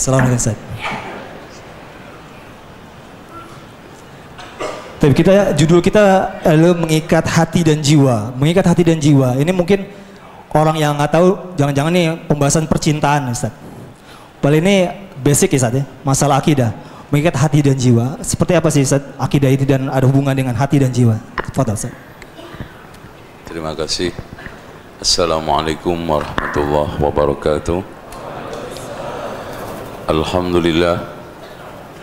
السلام عليكم سيد. Tapi kita, judul kita mengikat hati dan jiwa. Mengikat hati dan jiwa. Ini mungkin orang yang nggak tahu, jangan-jangan nih pembahasan percintaan, Ustaz. Padahal ini basic ya, Ustaz, ya, masalah akidah. Mengikat hati dan jiwa. Seperti apa sih, Ustaz, akidah itu dan ada hubungan dengan hati dan jiwa? Fadhil, Ustaz. Terima kasih. Assalamualaikum warahmatullahi wabarakatuh. Alhamdulillah.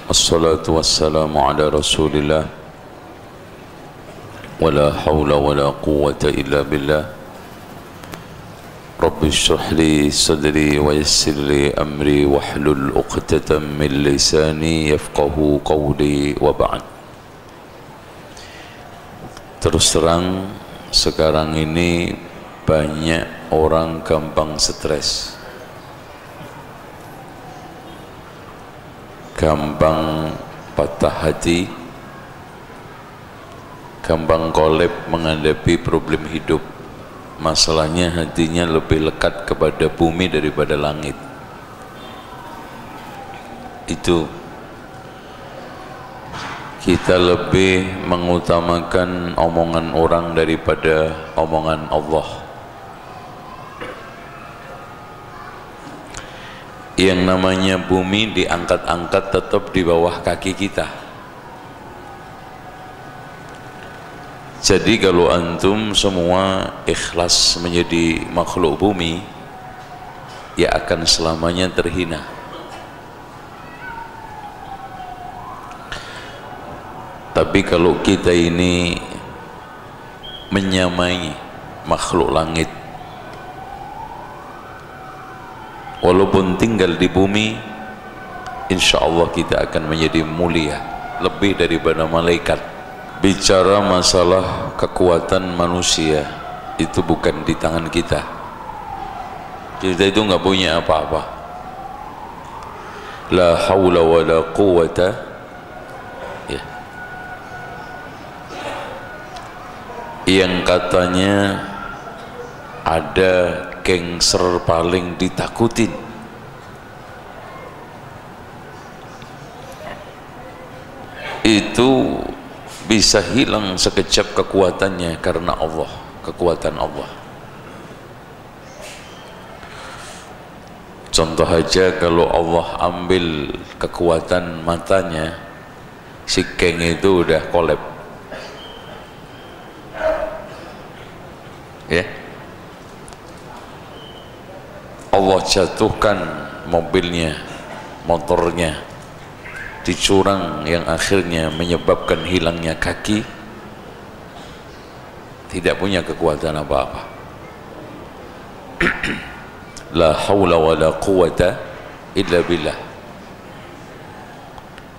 Assalatu wassalamu ala rasulillah. ولا حول ولا قوة إلا بالله رب اشرح لي صدري ويسر لي أمري واحلل عقدة من لساني يفقهوا قولي وبعد. Terus terang sekarang ini banyak orang gampang stres, gampang patah hati, gampang kolab menghadapi problem hidup. Masalahnya hatinya lebih lekat kepada bumi daripada langit. Itu kita lebih mengutamakan omongan orang daripada omongan Allah. Yang namanya bumi diangkat-angkat tetap di bawah kaki kita. Jadi kalau antum semua ikhlas menjadi makhluk bumi, ya akan selamanya terhina. Tapi kalau kita ini menyamai makhluk langit, walaupun tinggal di bumi, insya Allah kita akan menjadi mulia, lebih daripada malaikat. Bicara masalah kekuatan manusia itu bukan di tangan kita. Kita itu nggak punya apa-apa. La haula wa la quwata ya. Yang katanya ada gangster paling ditakutin, itu bisa hilang sekejap kekuatannya karena Allah, kekuatan Allah. Contoh aja kalau Allah ambil kekuatan matanya, si geng itu udah kolab. Ya. Allah jatuhkan mobilnya, motornya di curang yang akhirnya menyebabkan hilangnya kaki, tidak punya kekuatan apa-apa. La haula wa la quwata illa billah.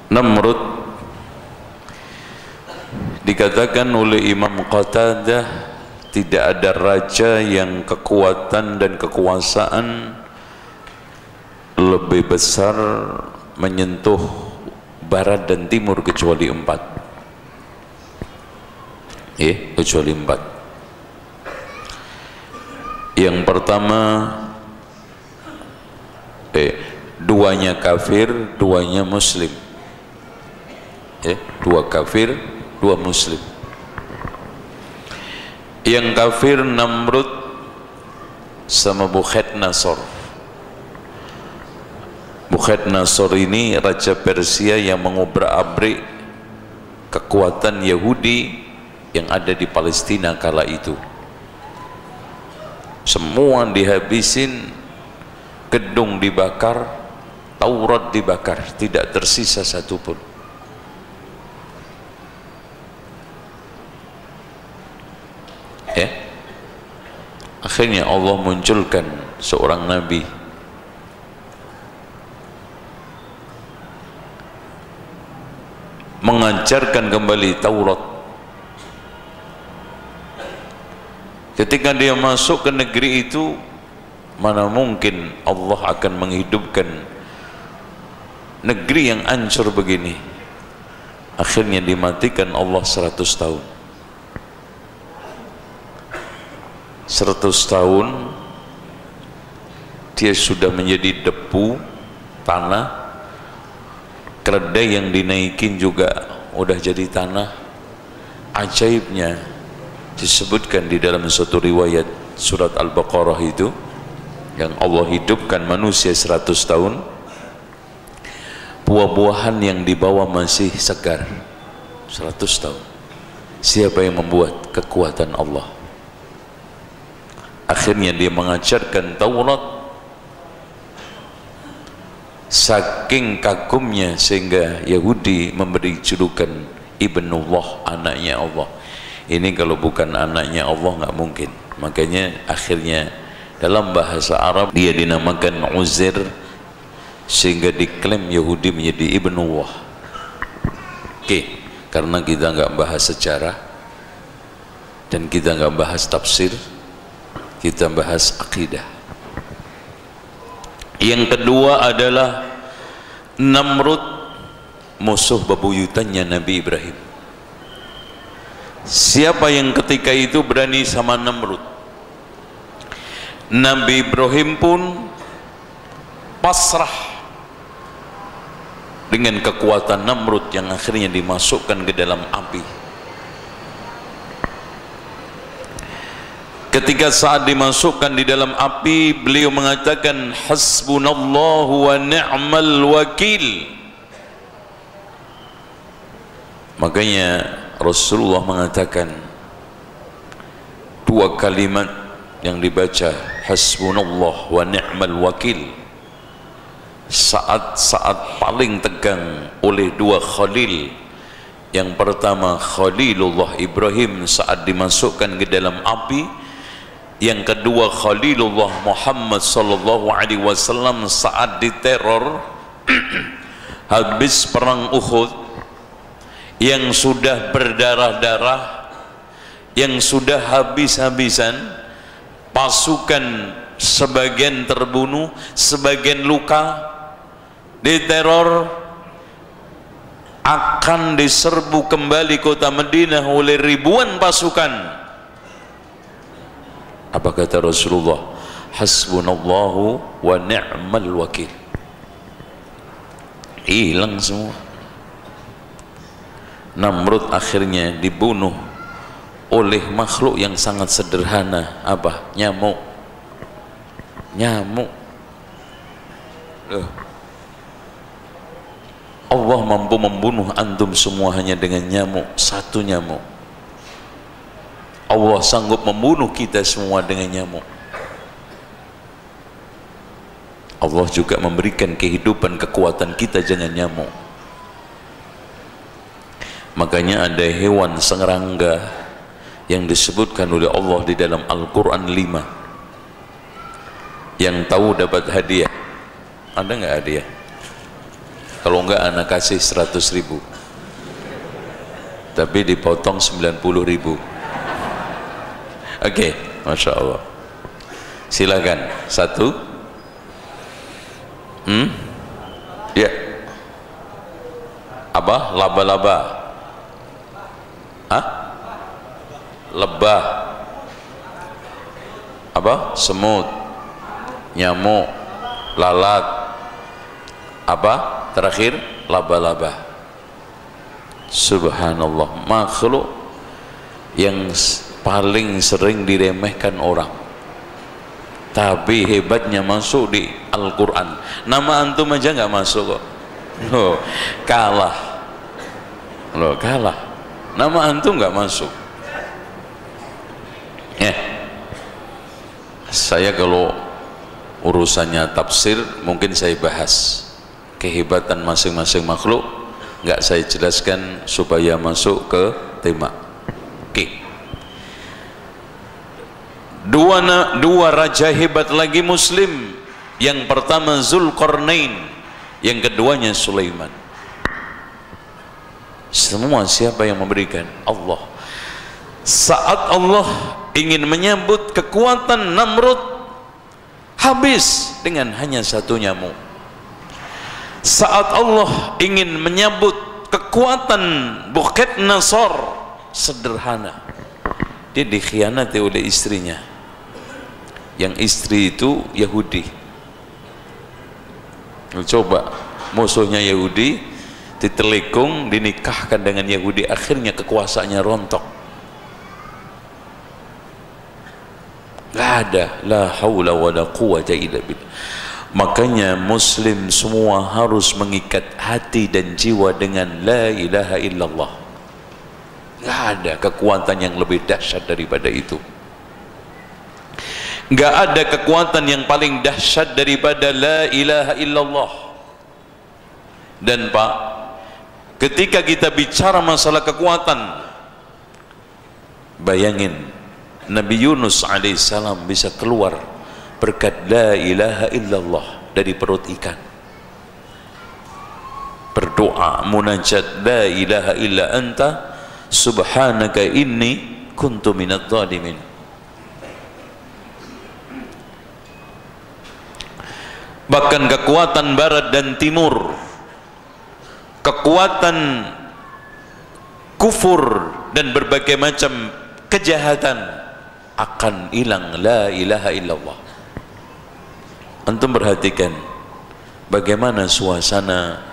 Namrud dikatakan oleh Imam Qatadah tidak ada raja yang kekuatan dan kekuasaan lebih besar menyentuh barat dan timur kecuali empat. Kecuali empat. Yang pertama, duanya kafir, duanya muslim. Dua kafir, dua muslim. Yang kafir Namrud sama Bukhadnasor. Bukhadnasor ini raja Persia yang mengobrak-abrik kekuatan Yahudi yang ada di Palestina kala itu. Semua dihabisin, gedung dibakar, Taurat dibakar, tidak tersisa satupun. Akhirnya Allah munculkan seorang nabi. Mengajarkan kembali Taurat. Ketika dia masuk ke negeri itu, mana mungkin Allah akan menghidupkan negeri yang hancur begini. Akhirnya dimatikan Allah 100 tahun. 100 tahun dia sudah menjadi debu, tanah, keledai yang dinaikin juga udah jadi tanah. Ajaibnya disebutkan di dalam suatu riwayat surat Al-Baqarah itu, yang Allah hidupkan manusia 100 tahun, buah-buahan yang dibawa masih segar 100 tahun. Siapa yang membuat? Kekuatan Allah. Akhirnya dia mengajarkan Taurat, saking kagumnya sehingga Yahudi memberi julukan Ibnullah, anaknya Allah. Ini kalau bukan anaknya Allah nggak mungkin. Makanya akhirnya dalam bahasa Arab dia dinamakan Uzair, sehingga diklaim Yahudi menjadi Ibnullah. Oke, karena kita nggak bahas sejarah dan kita nggak bahas tafsir, kita bahas akidah. Yang kedua adalah Namrud, musuh bebuyutannya Nabi Ibrahim. Siapa yang ketika itu berani sama Namrud? Nabi Ibrahim pun pasrah dengan kekuatan Namrud yang akhirnya dimasukkan ke dalam api. Ketika saat dimasukkan di dalam api, beliau mengatakan hasbunallahu wa ni'mal wakil. Makanya Rasulullah mengatakan dua kalimat yang dibaca hasbunallah wa ni'mal wakil saat-saat paling tegang oleh dua khalil. Yang pertama Khalilullah Ibrahim saat dimasukkan ke dalam api, yang kedua Khalilullah Muhammad sallallahu alaihi wasallam saat diteror habis perang Uhud yang sudah berdarah-darah, yang sudah habis-habisan, pasukan sebagian terbunuh, sebagian luka, diteror, akan diserbu kembali kota Madinah oleh ribuan pasukan. Apa kata Rasulullah? Hasbunallahu wa ni'mal wakil. Hilang semua. Namrud akhirnya dibunuh oleh makhluk yang sangat sederhana. Apa? Nyamuk. Nyamuk. Allah mampu membunuh antum semuanya dengan nyamuk. Satu nyamuk. Allah sanggup membunuh kita semua dengan nyamuk. Allah juga memberikan kehidupan, kekuatan kita jangan nyamuk. Makanya ada hewan serangga yang disebutkan oleh Allah di dalam Al-Quran 5. Yang tahu dapat hadiah. Ada nggak hadiah? Kalau nggak anak kasih 100.000. Tapi dipotong 90.000. Oke, masya Allah. Silakan satu. Ya. Apa? Laba-laba. Hah? Lebah. Apa? Semut. Nyamuk. Lalat. Apa? Terakhir laba-laba. Subhanallah. Makhluk yang paling sering diremehkan orang, tapi hebatnya masuk di Al-Quran. Nama antum aja nggak masuk kok. Loh, kalah. Loh, kalah. Nama antum nggak masuk. Saya kalau urusannya tafsir mungkin saya bahas kehebatan masing-masing makhluk, nggak saya jelaskan supaya masuk ke tema. Oke. Dua raja hebat lagi Muslim. Yang pertama Zulqarnain, yang keduanya Sulaiman. Semua siapa yang memberikan? Allah. Saat Allah ingin menyambut kekuatan Namrud, habis dengan hanya satu nyamuk. Saat Allah ingin menyambut kekuatan Bukit Nasor, sederhana, dia dikhianati oleh istrinya. Yang istri itu Yahudi, Coba musuhnya Yahudi ditelikung, dinikahkan dengan Yahudi, akhirnya kekuasaannya rontok. Gak ada, la haula wala quwwata illa billah. Makanya muslim semua harus mengikat hati dan jiwa dengan la ilaha illallah. Gak ada kekuatan yang lebih dahsyat daripada itu. Gak ada kekuatan yang paling dahsyat daripada la ilaha illallah. Dan Pak, ketika kita bicara masalah kekuatan, bayangin Nabi Yunus alaihissalam bisa keluar berkat la ilaha illallah dari perut ikan. Berdoa munajat la ilaha illa anta subhanaka inni kuntu minadz zalimin. Bahkan kekuatan barat dan timur, kekuatan kufur dan berbagai macam kejahatan akan hilang la ilaha illallah. Antum perhatikan bagaimana suasana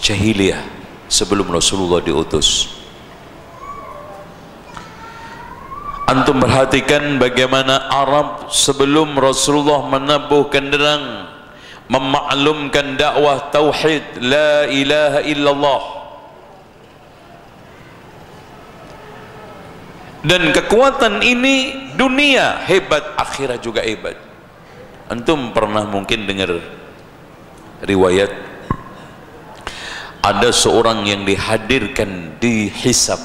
jahiliyah sebelum Rasulullah diutus. Antum perhatikan bagaimana Arab sebelum Rasulullah menabuh kenderang memaklumkan dakwah tauhid la ilaha illallah. Dan kekuatan ini dunia hebat, akhirat juga hebat. Antum pernah mungkin dengar riwayat ada seorang yang dihadirkan di hisab.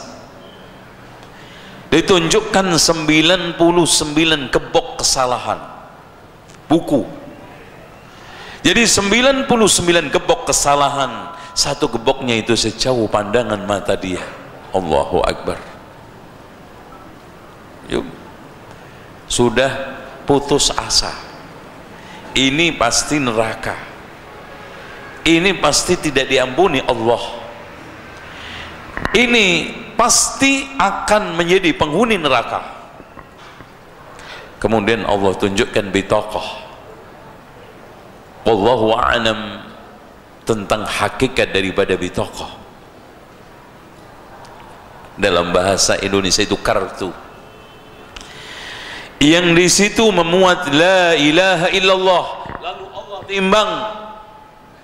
Ditunjukkan 99 kebok kesalahan buku. Jadi 99 kebok kesalahan, satu keboknya itu sejauh pandangan mata dia. Allahu Akbar. Yuk, sudah putus asa, ini pasti neraka, ini pasti tidak diampuni Allah, ini pasti akan menjadi penghuni neraka. Kemudian Allah tunjukkan bitaqah, wallahu a'lam, tentang hakikat daripada bitaqah. Dalam bahasa Indonesia itu kartu, yang di situ memuat la ilaha illallah. Lalu Allah timbang,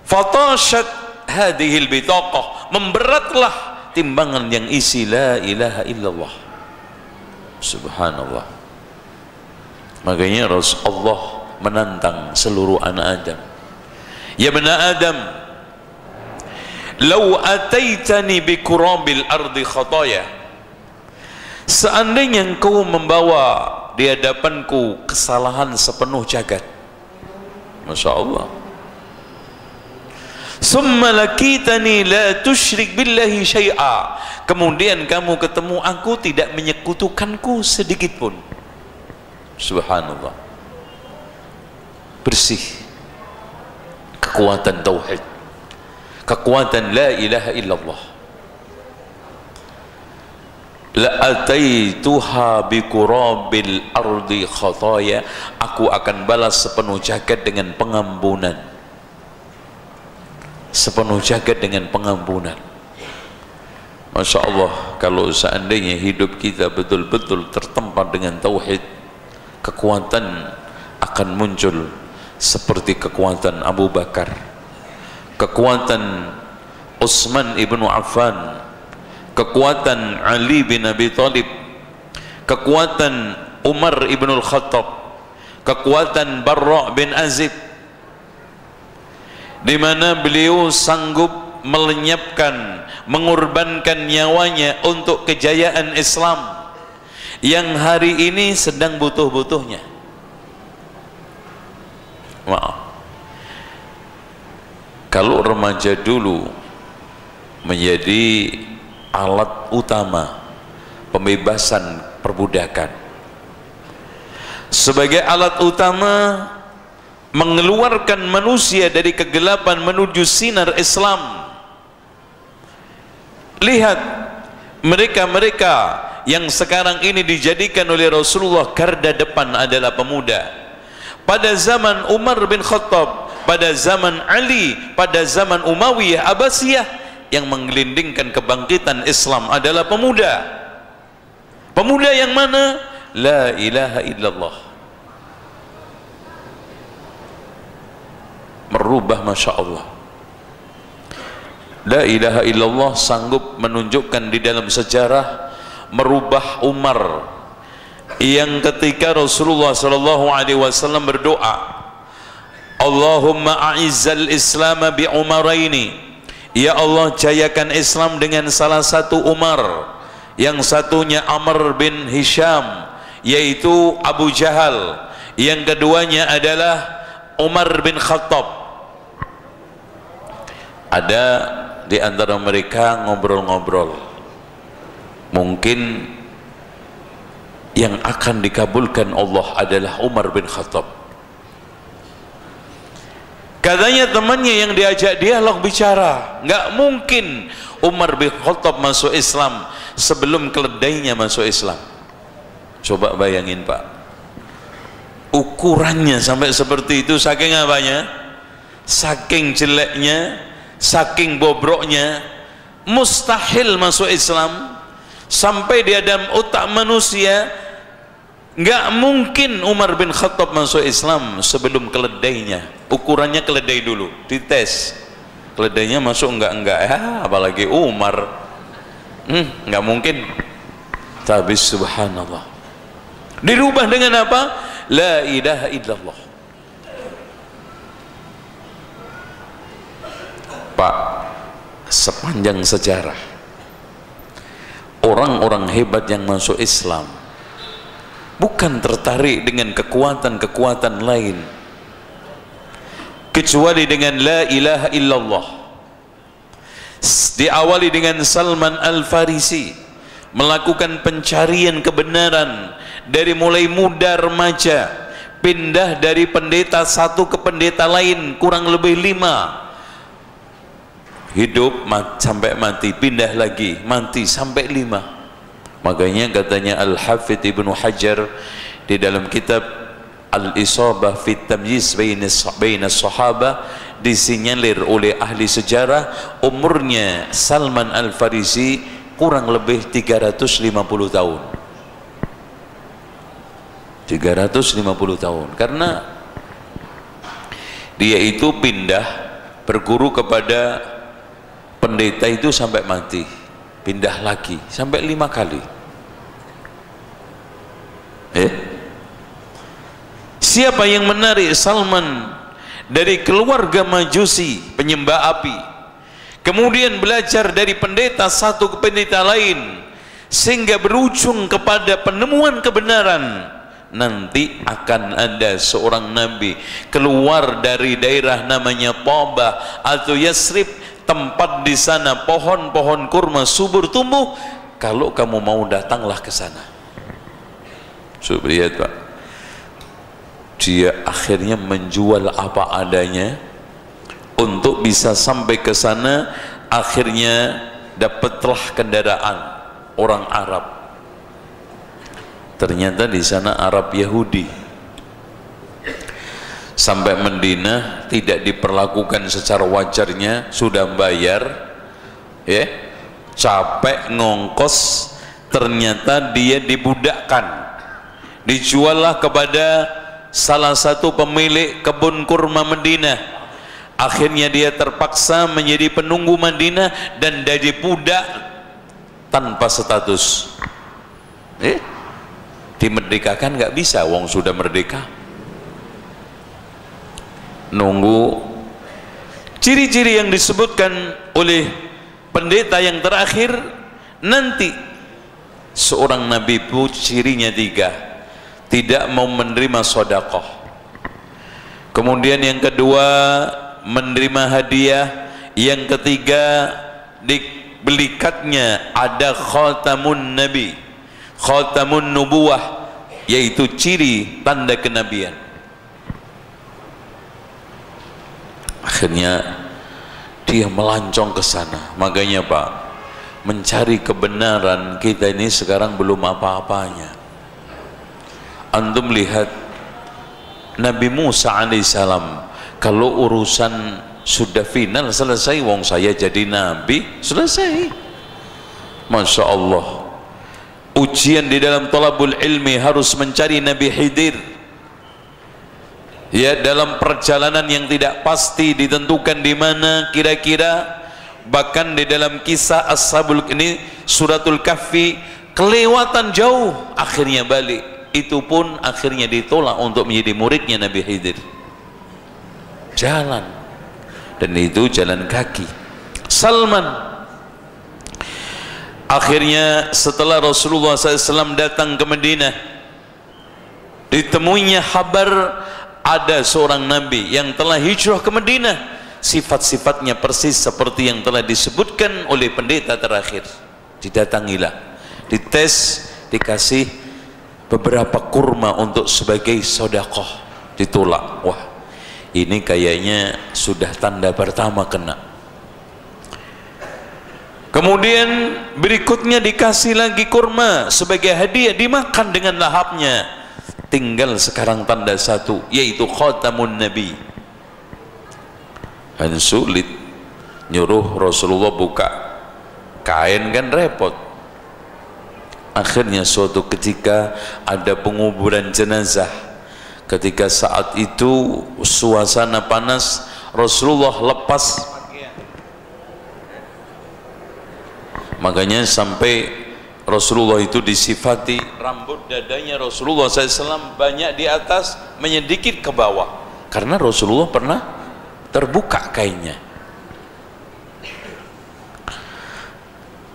fatashat hadhil bitaqah, memberatlah timbangan yang isi la ilaha illallah. Subhanallah. Makanya Rasulullah menantang seluruh anak Adam, ya bena Adam, law ataitani bikurabil ardi khataya, seandainya engkau membawa di hadapanku kesalahan sepenuh jagat. Masya Allah. Summa lakitani la tusyrik billahi syai'a, kemudian kamu ketemu aku tidak menyekutukanku sedikit pun. Subhanallah. Bersih kekuatan tauhid, kekuatan la ilaha illallah. La ataituha bikurabil ardi khataya, aku akan balas sepenuh jagat dengan pengampunan. Sepenuh jagat dengan pengampunan. Masya Allah, kalau seandainya hidup kita betul-betul tertempat dengan tauhid, kekuatan akan muncul seperti kekuatan Abu Bakar, kekuatan Utsman ibnu Affan, kekuatan Ali bin Abi Thalib, kekuatan Umar ibnul Khattab, kekuatan Barra bin Azib, di mana beliau sanggup melenyapkan, mengorbankan nyawanya untuk kejayaan Islam yang hari ini sedang butuh-butuhnya. Maaf, kalau remaja dulu menjadi alat utama pembebasan perbudakan, sebagai alat utama mengeluarkan manusia dari kegelapan menuju sinar Islam. Lihat mereka-mereka yang sekarang ini dijadikan oleh Rasulullah garda depan adalah pemuda. Pada zaman Umar bin Khattab, pada zaman Ali, pada zaman Umayyah Abbasiyah, yang menggelindingkan kebangkitan Islam adalah pemuda. Pemuda yang mana? La ilaha illallah. Merubah, Masya Allah. La ilaha illallah sanggup menunjukkan di dalam sejarah merubah Umar, yang ketika Rasulullah SAW berdoa, Allahumma a'izzal Islam bi Umaraini, ya Allah jayakan Islam dengan salah satu Umar, yang satunya Amr bin Hisham yaitu Abu Jahal, yang keduanya adalah Umar bin Khattab. Ada di antara mereka ngobrol-ngobrol, mungkin yang akan dikabulkan Allah adalah Umar bin Khattab. Katanya temannya yang diajak dialog bicara, nggak mungkin Umar bin Khattab masuk Islam sebelum keledainya masuk Islam. Coba bayangin Pak, ukurannya sampai seperti itu, saking apanya, saking jeleknya, saking bobroknya, mustahil masuk Islam. Sampai di dalam otak manusia nggak mungkin Umar bin Khattab masuk Islam sebelum keledainya. Ukurannya keledai dulu, dites keledainya masuk enggak ya, apalagi Umar, nggak mungkin. Tapi subhanallah, dirubah dengan apa? La ilaha illallah. Pak, sepanjang sejarah orang-orang hebat yang masuk Islam bukan tertarik dengan kekuatan-kekuatan lain kecuali dengan la ilaha illallah. Diawali dengan Salman Al-Farisi melakukan pencarian kebenaran dari mulai muda remaja, pindah dari pendeta satu ke pendeta lain, kurang lebih 5 hidup sampai mati, pindah lagi, mati sampai 5. Makanya katanya Al-Hafidh Ibnu Hajar di dalam kitab Al-Isabah fi Tamyiz baina Sahabah disinyalir oleh ahli sejarah umurnya Salman Al-Farisi kurang lebih 350 tahun. 350 tahun. Karena dia itu pindah berguru kepada pendeta itu sampai mati, pindah lagi sampai 5 kali. Siapa yang menarik Salman dari keluarga Majusi penyembah api, kemudian belajar dari pendeta satu ke pendeta lain, sehingga berujung kepada penemuan kebenaran? Nanti akan ada seorang nabi keluar dari daerah namanya Thabah atau Yasrib, tempat di sana pohon-pohon kurma subur tumbuh, kalau kamu mau datanglah ke sana. Subriyat Pak, dia akhirnya menjual apa adanya untuk bisa sampai ke sana. Akhirnya dapatlah kendaraan orang Arab. Ternyata di sana Arab Yahudi. Sampai Madinah tidak diperlakukan secara wajarnya, sudah bayar, capek ngongkos, ternyata dia dibudakkan, dijuallah kepada salah satu pemilik kebun kurma Madinah. Akhirnya dia terpaksa menjadi penunggu Madinah dan jadi budak tanpa status. Dimerdekakan nggak bisa, wong sudah merdeka. Nunggu. Ciri-ciri yang disebutkan oleh pendeta yang terakhir, nanti seorang nabi pun cirinya 3. Tidak mau menerima sodakoh, kemudian yang kedua menerima hadiah, yang ketiga di belikatnya ada khatamun nabi, khatamun nubuwah, yaitu ciri tanda kenabian. Akhirnya dia melancong ke sana. Makanya Pak, mencari kebenaran kita ini sekarang belum apa-apanya. Antum lihat Nabi Musa alaihissalam, kalau urusan sudah final selesai, wong saya jadi nabi selesai. Masya Allah, ujian di dalam talabul ilmi harus mencari Nabi Khidir. Ya, dalam perjalanan yang tidak pasti ditentukan di mana kira-kira, bahkan di dalam kisah Ashabul ini Suratul Kahfi kelewatan jauh, akhirnya balik. Itu pun akhirnya ditolak untuk menjadi muridnya Nabi Khidir. Jalan, dan itu jalan kaki. Salman akhirnya setelah Rasulullah SAW datang ke Madinah, ditemuinya kabar ada seorang nabi yang telah hijrah ke Madinah, sifat-sifatnya persis seperti yang telah disebutkan oleh pendeta terakhir. Didatangilah, dites, dikasih beberapa kurma untuk sebagai sedekah, ditolak. Wah, ini kayaknya sudah tanda pertama kena. Kemudian berikutnya dikasih lagi kurma sebagai hadiah, dimakan dengan lahapnya. Tinggal sekarang tanda satu, yaitu khatamun nabi. Dan sulit, nyuruh Rasulullah buka kain kan repot. Akhirnya suatu ketika ada penguburan jenazah. Ketika saat itu suasana panas, Rasulullah lepas. Makanya sampai Rasulullah itu disifati rambut dadanya Rasulullah SAW banyak di atas, menyedikit ke bawah, karena Rasulullah pernah terbuka kainnya.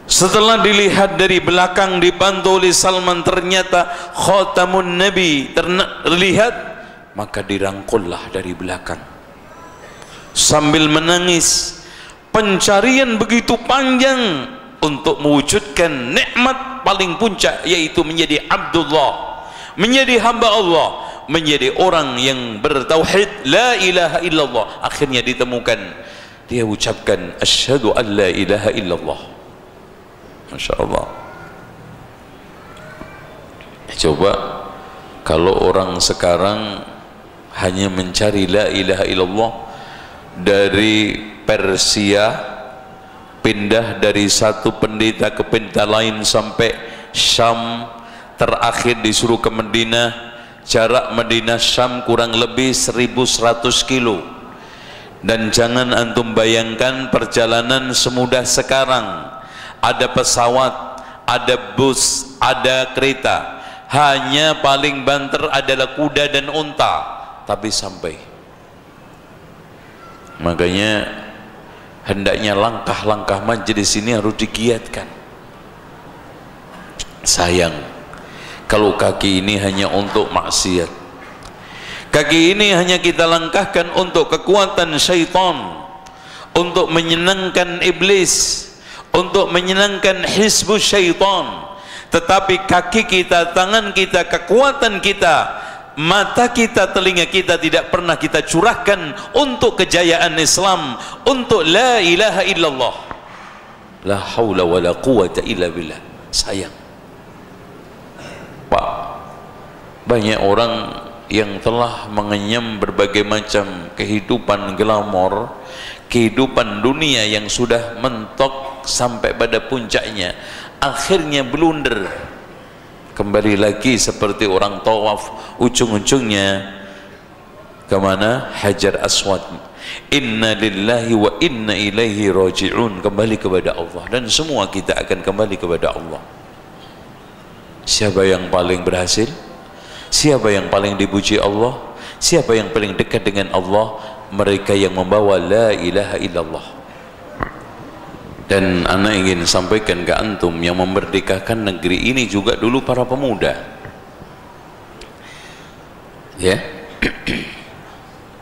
Setelah dilihat dari belakang, dibantu oleh Salman, ternyata khatamun nabi terlihat, maka dirangkullah dari belakang sambil menangis. Pencarian begitu panjang untuk mewujudkan nikmat paling puncak, yaitu menjadi abdullah, menjadi hamba Allah, menjadi orang yang bertauhid la ilaha illallah. Akhirnya ditemukan, dia ucapkan asyhadu an la ilaha illallah. Masya Allah. Coba kalau orang sekarang hanya mencari la ilaha illallah, dari Persia pindah dari satu pendeta ke pendeta lain sampai Syam, terakhir disuruh ke Madinah. Jarak Madinah Syam kurang lebih 1.100 kilo, dan jangan antum bayangkan perjalanan semudah sekarang. Ada pesawat, ada bus, ada kereta. Hanya paling banter adalah kuda dan unta, tapi sampai. Makanya hendaknya langkah-langkah majelis ini harus digiatkan. Sayang kalau kaki ini hanya untuk maksiat. Kaki ini hanya kita langkahkan untuk kekuatan syaitan, untuk menyenangkan iblis, untuk menyenangkan hizbus syaitan. Tetapi kaki kita, tangan kita, kekuatan kita, mata kita, telinga kita tidak pernah kita curahkan untuk kejayaan Islam, untuk la ilaha illallah. La haula wa la quwata illa billah. Sayang Pak, banyak orang yang telah mengenyam berbagai macam kehidupan glamor, kehidupan dunia yang sudah mentok sampai pada puncaknya, akhirnya blunder, kembali lagi seperti orang tawaf, ujung-ujungnya kemana? Hajar Aswad. Inna lillahi wa inna ilaihi raji'un, kembali kepada Allah. Dan semua kita akan kembali kepada Allah. Siapa yang paling berhasil? Siapa yang paling dipuji Allah? Siapa yang paling dekat dengan Allah? Mereka yang membawa la ilaha illallah. Dan anak ingin sampaikan ke antum, yang memerdekakan negeri ini juga dulu para pemuda, ya.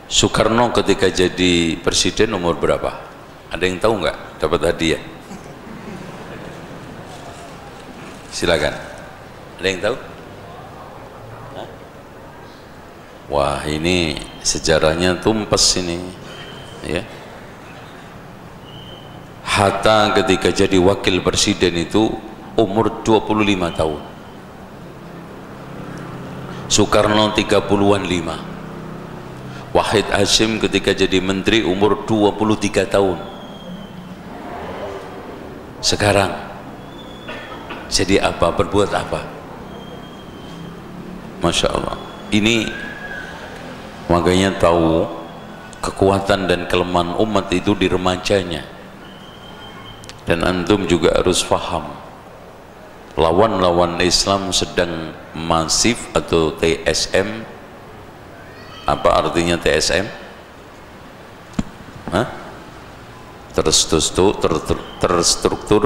Soekarno ketika jadi presiden umur berapa? Ada yang tahu nggak? Dapat hadiah? Silakan. Ada yang tahu? Hah? Wah, ini sejarahnya tumpes ini, ya. Hatta ketika jadi wakil presiden itu umur 25 tahun. Soekarno 30-an 5. Wahid Hasyim ketika jadi menteri umur 23 tahun. Sekarang jadi apa, berbuat apa? Masya Allah. Ini makanya tahu kekuatan dan kelemahan umat itu di remajanya. Dan antum juga harus paham, lawan-lawan Islam sedang masif atau TSM. Apa artinya TSM? Hah? Terstruktur,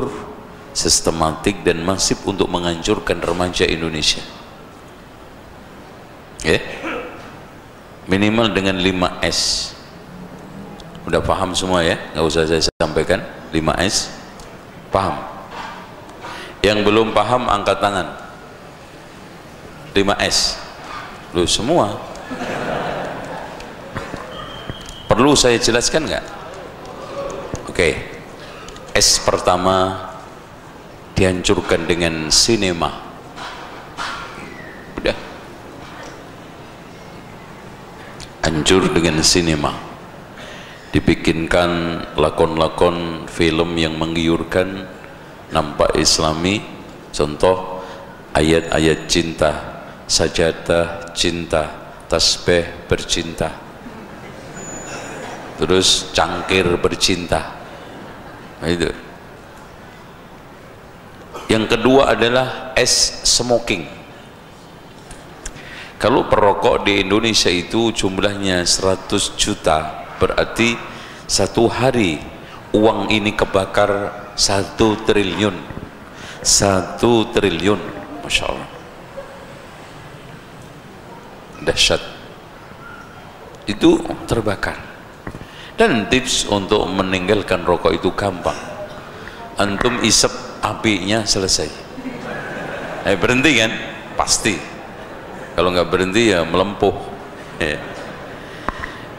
sistematik dan masif untuk menghancurkan remaja Indonesia. Ya? Minimal dengan 5S. Udah paham semua ya? Nggak usah saya sampaikan. 5S. Paham? Yang belum paham angkat tangan. 5S. Loh, semua. Perlu saya jelaskan nggak? Oke. S pertama dihancurkan dengan sinema. Udah. Hancur dengan sinema. Dibikinkan lakon-lakon film yang menggiurkan, nampak islami. Contoh ayat-ayat cinta, sajadah cinta, tasbih bercinta, terus cangkir bercinta. Nah, itu. Yang kedua adalah es smoking. Kalau perokok di Indonesia itu jumlahnya 100 juta, berarti satu hari uang ini kebakar 1 triliun. 1 triliun, Masya Allah, dahsyat itu terbakar. Dan tips untuk meninggalkan rokok itu gampang. Antum isep, apinya selesai. Berhenti kan? Pasti. Kalau nggak berhenti ya melempuh. Ya.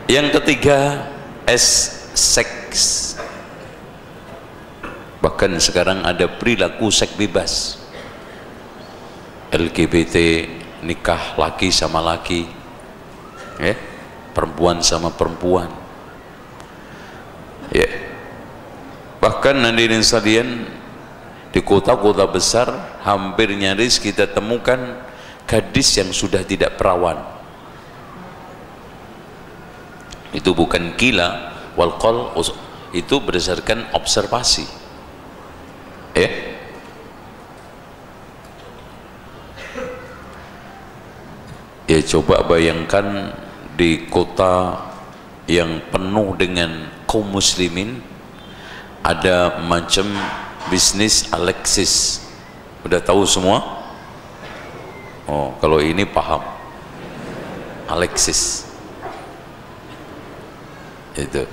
Yang ketiga, es seks. Bahkan sekarang ada perilaku seks bebas. LGBT, nikah laki sama laki. Ya. Perempuan sama perempuan. Ya. Bahkan hadirin sekalian, di kota-kota besar hampir nyaris kita temukan gadis yang sudah tidak perawan. Itu bukan gila walqol, itu berdasarkan observasi. Ya. Ya, coba bayangkan di kota yang penuh dengan kaum muslimin ada macam bisnis Alexis. Udah tahu semua? Oh, kalau ini paham Alexis. Itu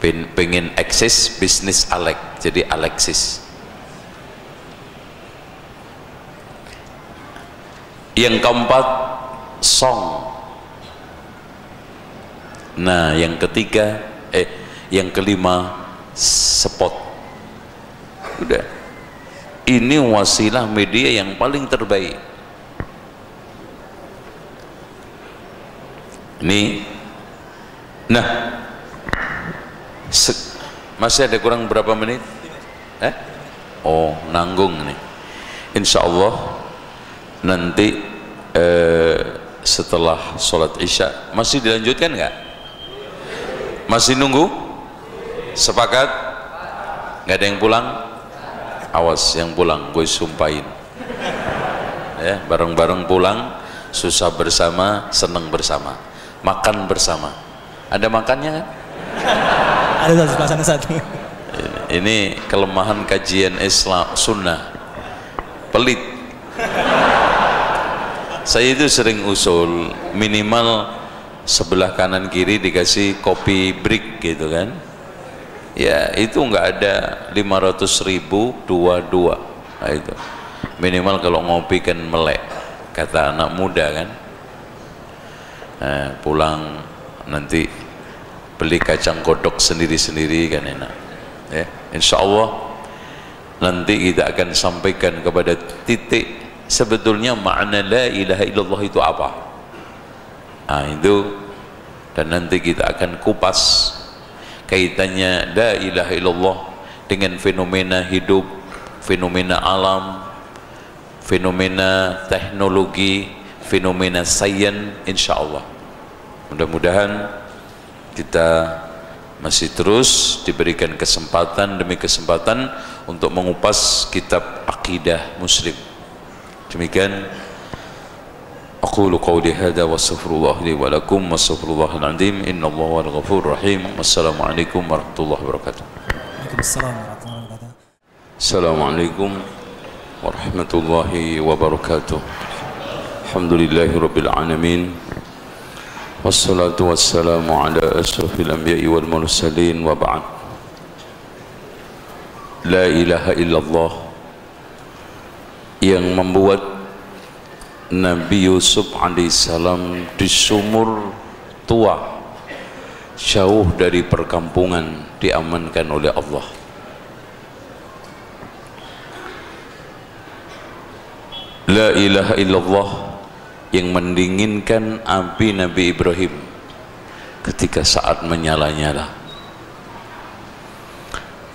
pengen eksis bisnis Alex, jadi Alexis. Yang keempat, song. Nah, yang kelima spot. Udah. Ini wasilah media yang paling terbaik. Ini. Nah. Masih ada kurang berapa menit? Oh, nanggung nih. Insyaallah nanti setelah sholat isya masih dilanjutkan nggak? Masih nunggu? Sepakat? Nggak ada yang pulang? Awas yang pulang, gue sumpahin. Ya, bareng-bareng pulang, susah bersama, seneng bersama, makan bersama. Ada makannya kan? Ada satu. Ini kelemahan kajian Islam Sunnah, pelit. Saya itu sering usul minimal sebelah kanan kiri dikasih kopi break gitu kan ya, itu nggak ada 500.000 dua-dua. Nah, itu minimal kalau ngopi kan melek kata anak muda kan. Nah, pulang nanti beli kacang kodok sendiri-sendiri kan enak ya. Insya Allah nanti kita akan sampaikan kepada titik sebetulnya makna la ilaha illallah itu apa. Nah, itu, dan nanti kita akan kupas kaitannya la ilaha illallah dengan fenomena hidup, fenomena alam, fenomena teknologi, fenomena sains, insyaallah. Mudah-mudahan kita masih terus diberikan kesempatan demi kesempatan untuk mengupas kitab Aqidah Muslim. Demikian أقول قولي هذا واستغفر الله لي ولكم واستغفر الله العظيم إن الله هو الغفور الرحيم والسلام عليكم ورحمة الله وبركاته. وعليكم السلام ورحمة الله وبركاته. السلام عليكم ورحمة الله وبركاته. الحمد لله رب العالمين والصلاة والسلام على أشرف الأنبياء والمرسلين وبعد. لا إله إلا الله yang membuat Nabi Yusuf alaihissalam di sumur tua jauh dari perkampungan diamankan oleh Allah. La ilaha illallah yang mendinginkan api Nabi Ibrahim ketika saat menyala-nyala.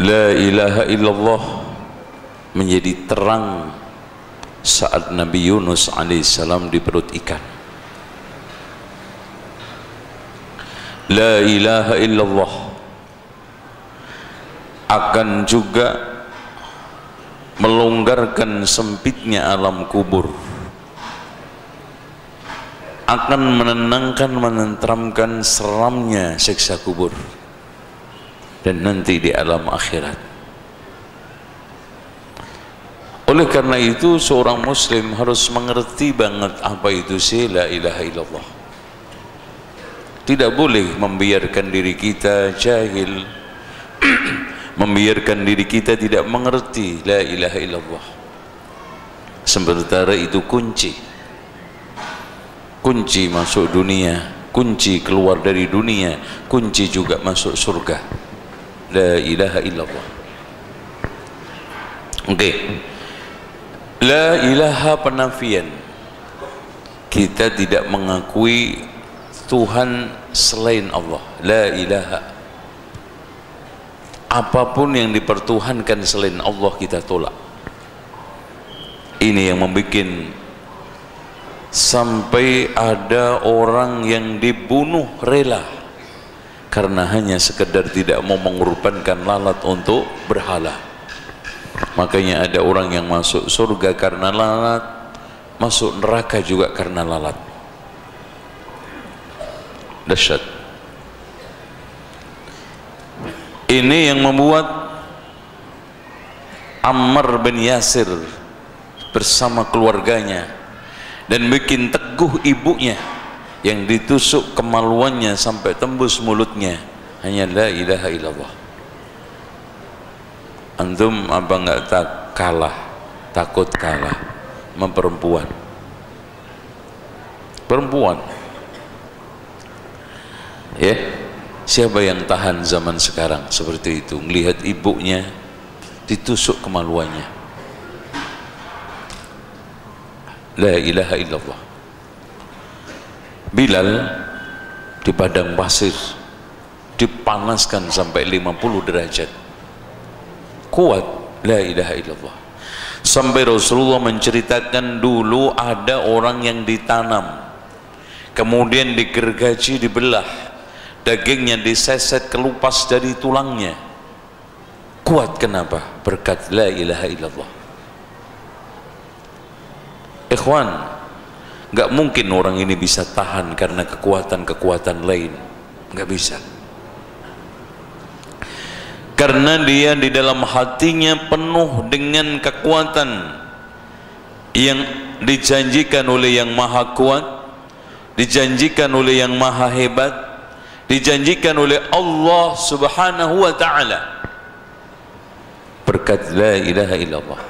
La ilaha illallah menjadi terang saat Nabi Yunus alaihissalam di perut ikan. La ilaha illallah akan juga melonggarkan sempitnya alam kubur, akan menenangkan, menenteramkan seramnya siksa kubur dan nanti di alam akhirat. Oleh karena itu seorang muslim harus mengerti banget apa itu sih la ilaha illallah. Tidak boleh membiarkan diri kita jahil membiarkan diri kita tidak mengerti la ilaha illallah. Sementara itu kunci masuk dunia, kunci keluar dari dunia, kunci juga masuk surga. La ilaha illallah. Okey, la ilaha penafian, kita tidak mengakui Tuhan selain Allah. La ilaha, apapun yang dipertuhankan selain Allah kita tolak. Ini yang membuat sampai ada orang yang dibunuh rela karena hanya sekedar tidak mau mengorbankan lalat untuk berhala. Makanya ada orang yang masuk surga karena lalat, masuk neraka juga karena lalat. Dahsyat. Ini yang membuat Ammar bin Yasir bersama keluarganya dan bikin teguh ibunya yang ditusuk kemaluannya sampai tembus mulutnya hanya la ilaha illallah. Antum apa enggak takut kalah perempuan ya, siapa yang tahan zaman sekarang seperti itu, melihat ibunya ditusuk kemaluannya. La ilaha illallah. Bilal di padang pasir dipanaskan sampai 50 derajat. Kuat la ilaha illallah. Sampai Rasulullah menceritakan dulu ada orang yang ditanam kemudian digergaji, dibelah dagingnya, diseset, kelupas dari tulangnya. Kuat kenapa? Berkat la ilaha illallah. Ikhwan, gak mungkin orang ini bisa tahan karena kekuatan-kekuatan lain, gak bisa. Karena dia di dalam hatinya penuh dengan kekuatan yang dijanjikan oleh yang maha kuat, dijanjikan oleh yang maha hebat, dijanjikan oleh Allah subhanahu wa ta'ala berkat la ilaha illallah.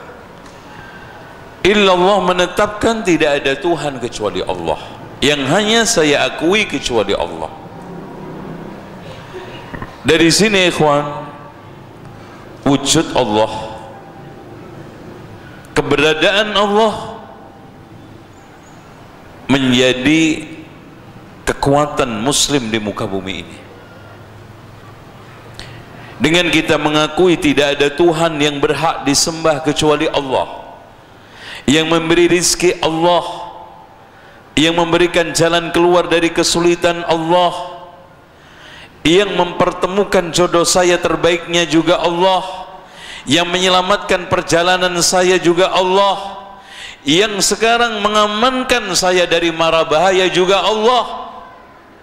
Illallah menetapkan tidak ada Tuhan kecuali Allah, yang hanya saya akui kecuali Allah. Dari sini ikhwan, wujud Allah, keberadaan Allah menjadi kekuatan muslim di muka bumi ini. Dengan kita mengakui tidak ada Tuhan yang berhak disembah kecuali Allah, yang memberi rizki Allah, yang memberikan jalan keluar dari kesulitan Allah, yang mempertemukan jodoh saya terbaiknya juga Allah, yang menyelamatkan perjalanan saya juga Allah, yang sekarang mengamankan saya dari mara bahaya juga Allah.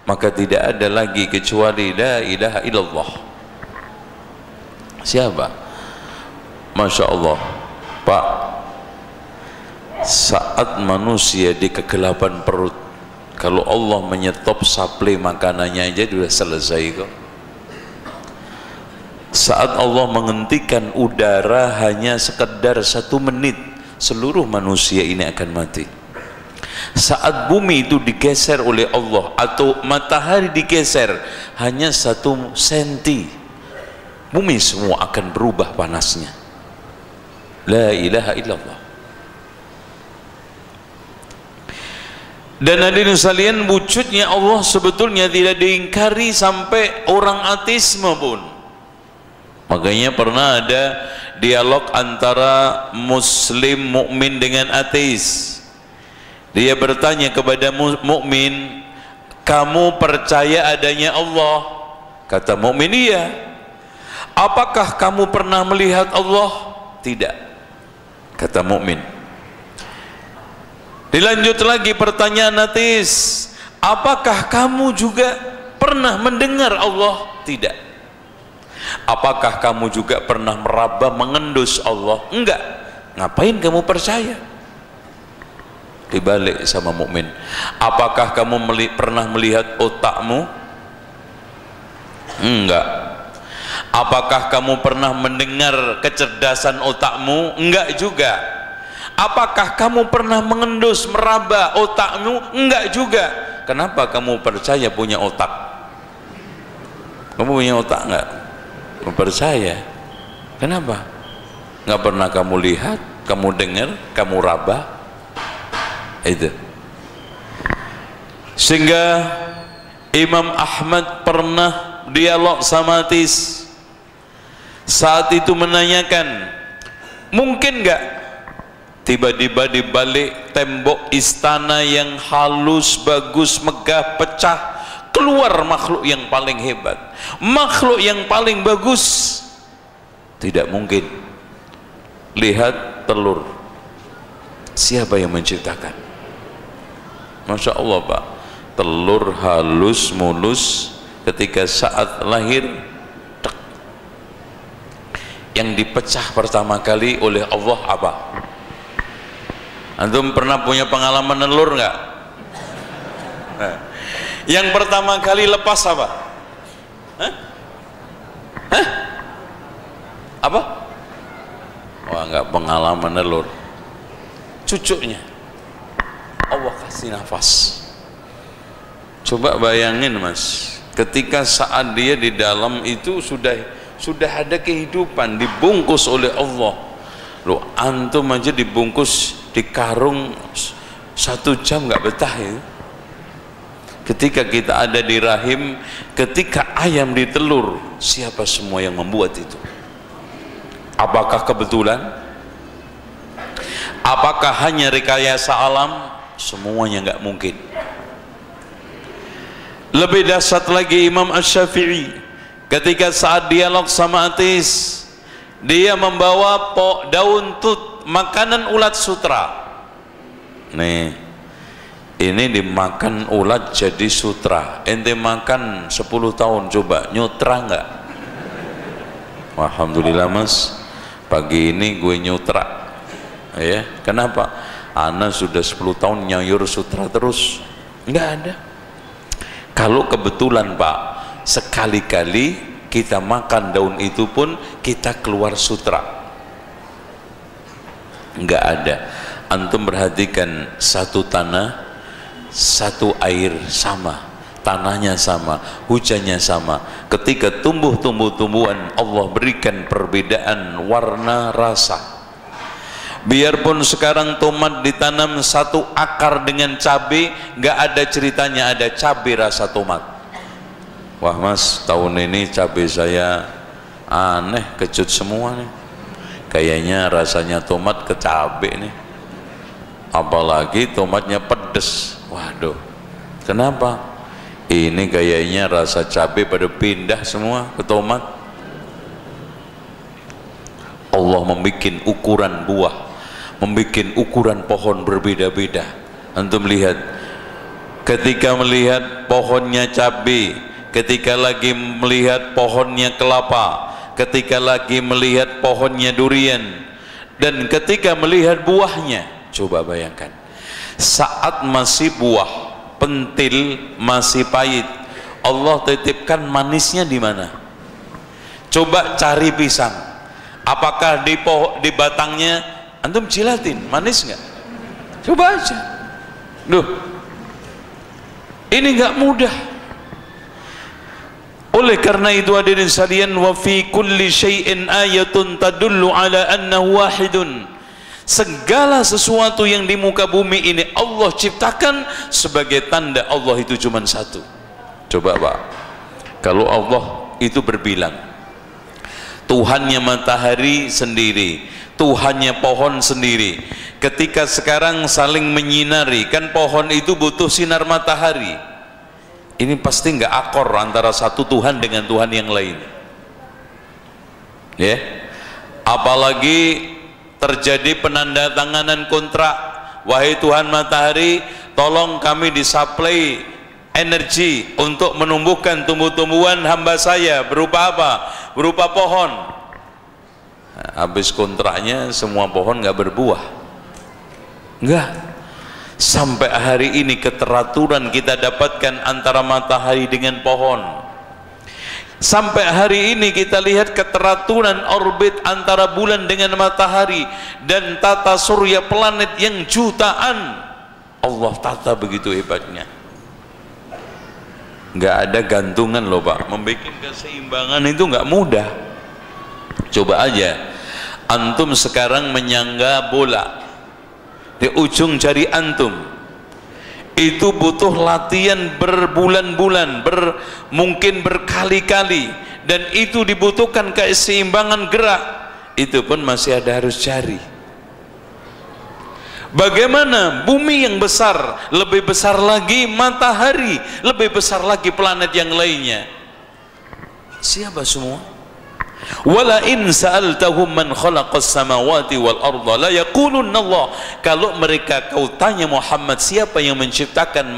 Maka tidak ada lagi kecuali la ilaha illallah. Siapa? Masya Allah, Pak, saat manusia di kegelapan perut, kalau Allah menyetop suplai makanannya aja sudah selesai kok. Saat Allah menghentikan udara hanya sekedar 1 menit, seluruh manusia ini akan mati. Saat bumi itu digeser oleh Allah atau matahari digeser hanya 1 senti, bumi semua akan berubah panasnya. La ilaha illallah. Dan hadirin sekalian, wujudnya Allah sebetulnya tidak diingkari sampai orang ateisme pun. Makanya pernah ada dialog antara muslim mukmin dengan ateis. Dia bertanya kepada mukmin, "Kamu percaya adanya Allah?" Kata mukmin, "Iya." "Apakah kamu pernah melihat Allah?" "Tidak." Kata mukmin. Dilanjut lagi pertanyaan ateis, "Apakah kamu juga pernah mendengar Allah?" "Tidak." "Apakah kamu juga pernah meraba mengendus Allah?" "Enggak." "Ngapain kamu percaya?" Dibalik sama mukmin, "Apakah kamu pernah melihat otakmu?" "Enggak." "Apakah kamu pernah mendengar kecerdasan otakmu?" "Enggak juga." "Apakah kamu pernah mengendus meraba otakmu?" "Enggak juga." "Kenapa kamu percaya punya otak? Kamu punya otak enggak?" "Percaya." "Kenapa?" "Enggak pernah kamu lihat, kamu dengar, kamu raba." Itu. Sehingga Imam Ahmad pernah dialog sama ateis. Saat itu menanyakan, "Mungkin enggak?" Tiba-tiba di balik tembok istana yang halus, bagus, megah, pecah, keluar makhluk yang paling hebat, makhluk yang paling bagus. Tidak mungkin. Lihat telur. Siapa yang menciptakan? Masya Allah, Pak. Telur halus, mulus, ketika saat lahir, tek. Yang dipecah pertama kali oleh Allah apa? Antum pernah punya pengalaman telur enggak? Nah, yang pertama kali lepas apa? Hah? Hah? Apa? Wah, enggak pengalaman telur. Cucunya. Allah kasih nafas. Coba bayangin, Mas. Ketika saat dia di dalam itu sudah ada kehidupan, dibungkus oleh Allah. Loh, antum aja dibungkus di karung 1 jam nggak betah ya. Ketika kita ada di rahim, ketika ayam ditelur, siapa semua yang membuat itu? Apakah kebetulan? Apakah hanya rekayasa alam? Semuanya nggak mungkin. Lebih dahsyat lagi Imam Asy-Syafi'i ketika saat dialog sama ateis, dia membawa daun tut, makanan ulat sutra. Nih, ini dimakan ulat jadi sutra. Ente makan 10 tahun coba, nyutra enggak? Alhamdulillah, Mas, pagi ini gue nyutra. Ya, kenapa? Ana sudah 10 tahun nyayur sutra terus, enggak ada. Kalau kebetulan, Pak, sekali-kali kita makan daun itu pun kita keluar sutra, enggak ada. Antum perhatikan, satu tanah, satu air, sama tanahnya, sama hujannya, sama. Ketika tumbuh tumbuhan, Allah berikan perbedaan warna, rasa. Biarpun sekarang tomat ditanam satu akar dengan cabai, nggak ada ceritanya ada cabai rasa tomat. Wah mas, tahun ini cabai saya aneh, kecut semua nih. Kayaknya rasanya tomat ke cabai nih. Apalagi tomatnya pedes. Waduh, kenapa? Ini kayaknya rasa cabai pada pindah semua ke tomat. Allah membuat ukuran buah, membuat ukuran pohon berbeda-beda. Antum lihat, ketika melihat pohonnya cabai, ketika lagi melihat pohonnya kelapa, ketika lagi melihat pohonnya durian, dan ketika melihat buahnya, coba bayangkan, saat masih buah, pentil masih pahit, Allah titipkan manisnya di mana? Coba cari pisang. Apakah di batangnya antum jilatin, manis nggak? Coba aja. Duh, ini nggak mudah. Oleh karena itu hadirin sekalian, wa fi kulli syai'in ayatun tadullu ala annahu wahidun. Segala sesuatu yang di muka bumi ini Allah ciptakan sebagai tanda Allah itu cuma satu. Coba Pak, kalau Allah itu berbilang, Tuhannya matahari sendiri, Tuhannya pohon sendiri. Ketika sekarang saling menyinari, kan pohon itu butuh sinar matahari. Ini pasti nggak akor antara satu Tuhan dengan Tuhan yang lain. Ya, apalagi terjadi penanda tanganan kontrak. Wahai Tuhan matahari, tolong kami disuplai energi untuk menumbuhkan tumbuh-tumbuhan hamba saya. Berupa apa? Berupa pohon. Nah, habis kontraknya semua pohon nggak berbuah. Enggak. Sampai hari ini keteraturan kita dapatkan antara matahari dengan pohon. Sampai hari ini kita lihat keteraturan orbit antara bulan dengan matahari, dan tata surya planet yang jutaan Allah tata begitu hebatnya. Nggak ada gantungan loh Pak, membuat keseimbangan itu nggak mudah. Coba aja antum sekarang menyangga bola, di ujung jari antum itu butuh latihan berbulan-bulan, mungkin berkali-kali, dan itu dibutuhkan keseimbangan gerak. Itu pun masih ada harus cari. Bagaimana bumi yang besar, lebih besar lagi matahari, lebih besar lagi planet yang lainnya. Siapa semua? Wala in sa'altahum man khalaqas samawati wal arda la yaqulunna Allah. Kalau mereka kau tanya Muhammad, siapa yang menciptakan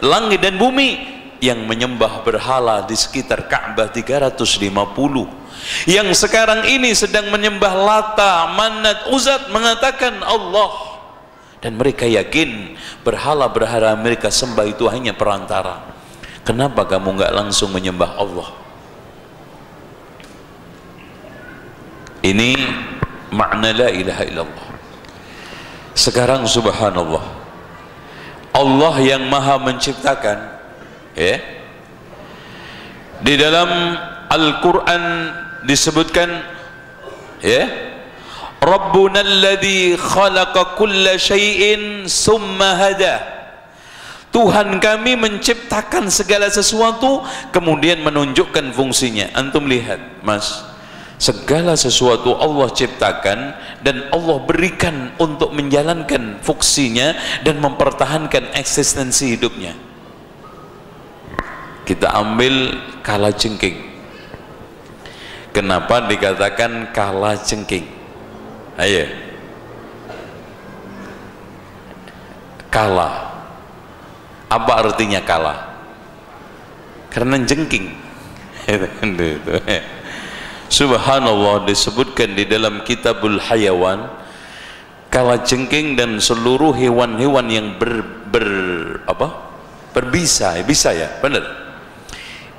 langit dan bumi? Yang menyembah berhala di sekitar Ka'bah 350. Yang sekarang ini sedang menyembah Lata, Manat, Uzat, mengatakan Allah. Dan mereka yakin berhala-berhala mereka sembah itu hanya perantara. Kenapa kamu nggak langsung menyembah Allah? Ini makna la ilaha illallah. Sekarang subhanallah, Allah yang maha menciptakan, ya, di dalam Al-Quran disebutkan, ya, Rabbuna alladhi khalaqa kulla syai'in summa hada. Tuhan kami menciptakan segala sesuatu kemudian menunjukkan fungsinya. Antum lihat mas, segala sesuatu Allah ciptakan dan Allah berikan untuk menjalankan fungsinya dan mempertahankan eksistensi hidupnya. Kita ambil kalajengking. Kenapa dikatakan kalajengking? Ayo, kala. Apa artinya kala? Karena jengking. Subhanallah, disebutkan di dalam Kitabul Hayawan, kala jengking dan seluruh hewan-hewan yang berbisa ya, benar.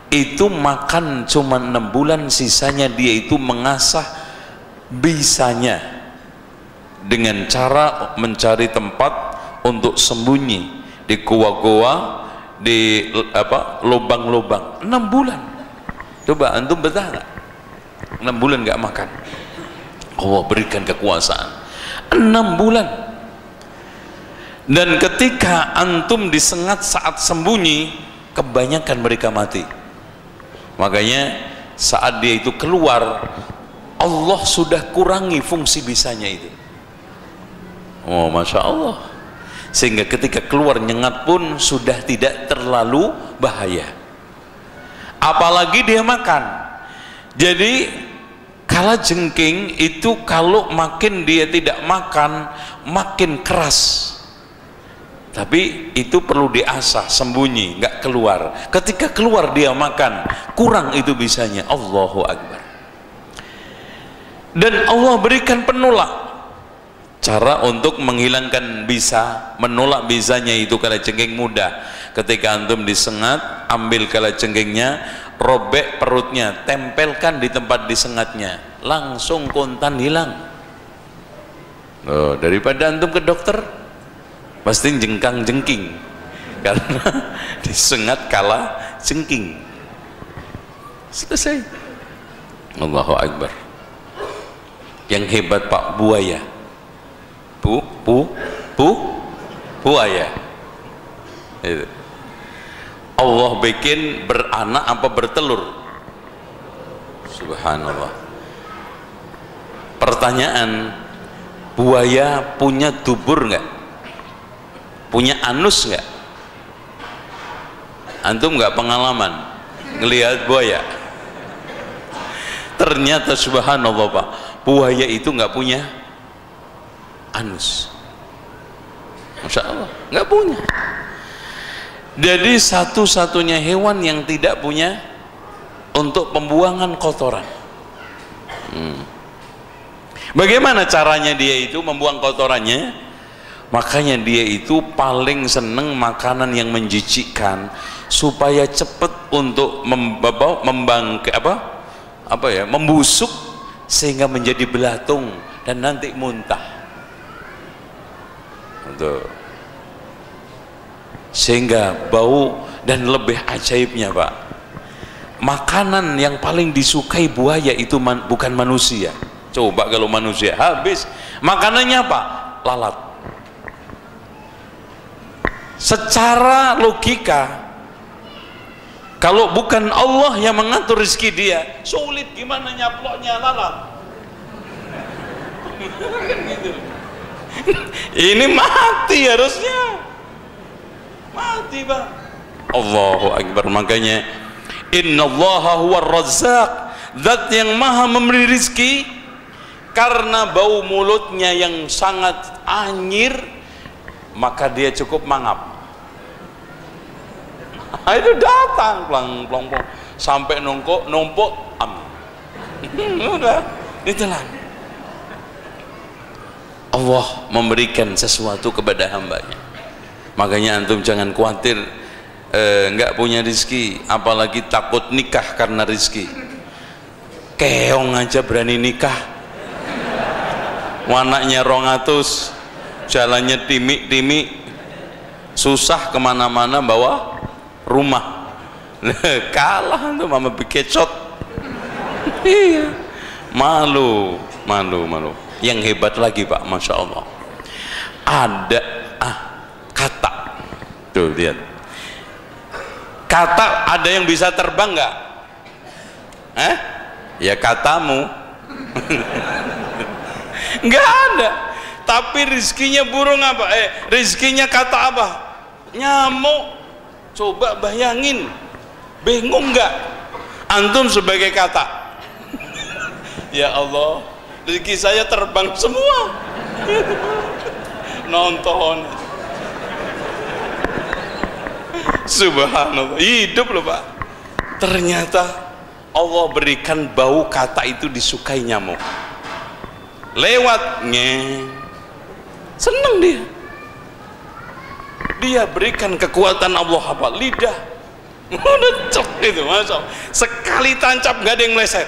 Itu makan cuma 6 bulan, sisanya dia itu mengasah bisanya dengan cara mencari tempat untuk sembunyi di goa-goa, di lubang-lubang. 6 bulan. Coba antum betah nggak? 6 bulan nggak makan. Allah berikan kekuasaan. 6 bulan. Dan ketika antum disengat saat sembunyi, kebanyakan mereka mati. Makanya saat dia itu keluar, Allah sudah kurangi fungsi bisanya itu. Oh, Masya Allah. Sehingga ketika keluar nyengat pun sudah tidak terlalu bahaya. Apalagi dia makan. Jadi kala jengking itu kalau makin dia tidak makan, makin keras. Tapi itu perlu diasah, sembunyi, nggak keluar. Ketika keluar dia makan, kurang itu bisanya. Allahu Akbar. Dan Allah berikan penolak. Cara untuk menghilangkan bisa, menolak bisanya itu kalajengking mudah. Ketika antum disengat, ambil kalajengkingnya, robek perutnya, tempelkan di tempat disengatnya, langsung kontan hilang. Oh, daripada antum ke dokter, pasti jengkang-jengking karena disengat kala jengking. Selesai. Allahu Akbar. Yang hebat Pak Buaya. Buaya. Itu. Allah bikin beranak apa bertelur? Subhanallah. Pertanyaan, buaya punya dubur nggak? Punya anus nggak? Antum nggak pengalaman ngelihat buaya? Ternyata subhanallah Pak, buaya itu nggak punya anus. Masya Allah, nggak punya. Jadi satu-satunya hewan yang tidak punya untuk pembuangan kotoran. Bagaimana caranya dia itu membuang kotorannya? Makanya dia itu paling seneng makanan yang menjijikkan supaya cepat untuk membusuk sehingga menjadi belatung dan nanti muntah. Tuh. Sehingga bau. Dan lebih ajaibnya Pak, makanan yang paling disukai buaya itu bukan manusia. Coba kalau manusia habis makanannya apa? Lalat. Secara logika, kalau bukan Allah yang mengatur rezeki dia, sulit gimana nyaploknya lalat. Ini mati harusnya, mati Pak. Allahu Akbar. Makanya innallaha huwar razzaq, zat yang maha memberi rezeki. Karena bau mulutnya yang sangat anyir, maka dia cukup mangap. Itu datang pelang plong plong sampai numpuk am. Udah ditelan. Allah memberikan sesuatu kepada hambanya. Makanya antum jangan khawatir nggak punya rizki, apalagi takut nikah karena rizki. Keong aja berani nikah. Wanaknya 200. Jalannya timik-timik, susah kemana-mana bawa rumah. Kalah tuh mama bekecot. Iya, malu. Yang hebat lagi Pak, Masya Allah, ada katak. Tuh lihat, katak ada yang bisa terbang nggak? Ya katamu. Nggak ada. Tapi rizkinya burung apa? Rizkinya kata apa? Nyamuk. Coba bayangin, bingung nggak? Antum sebagai kata. Ya Allah, rizki saya terbang semua. Nonton. Subhanallah, hidup loh Pak. Ternyata Allah berikan bau kata itu disukai nyamuk. Lewat nge. Senang dia. Dia berikan kekuatan Allah apa? Lidah. Cek itu, Masya Allah. Sekali tancap nggak ada yang meleset.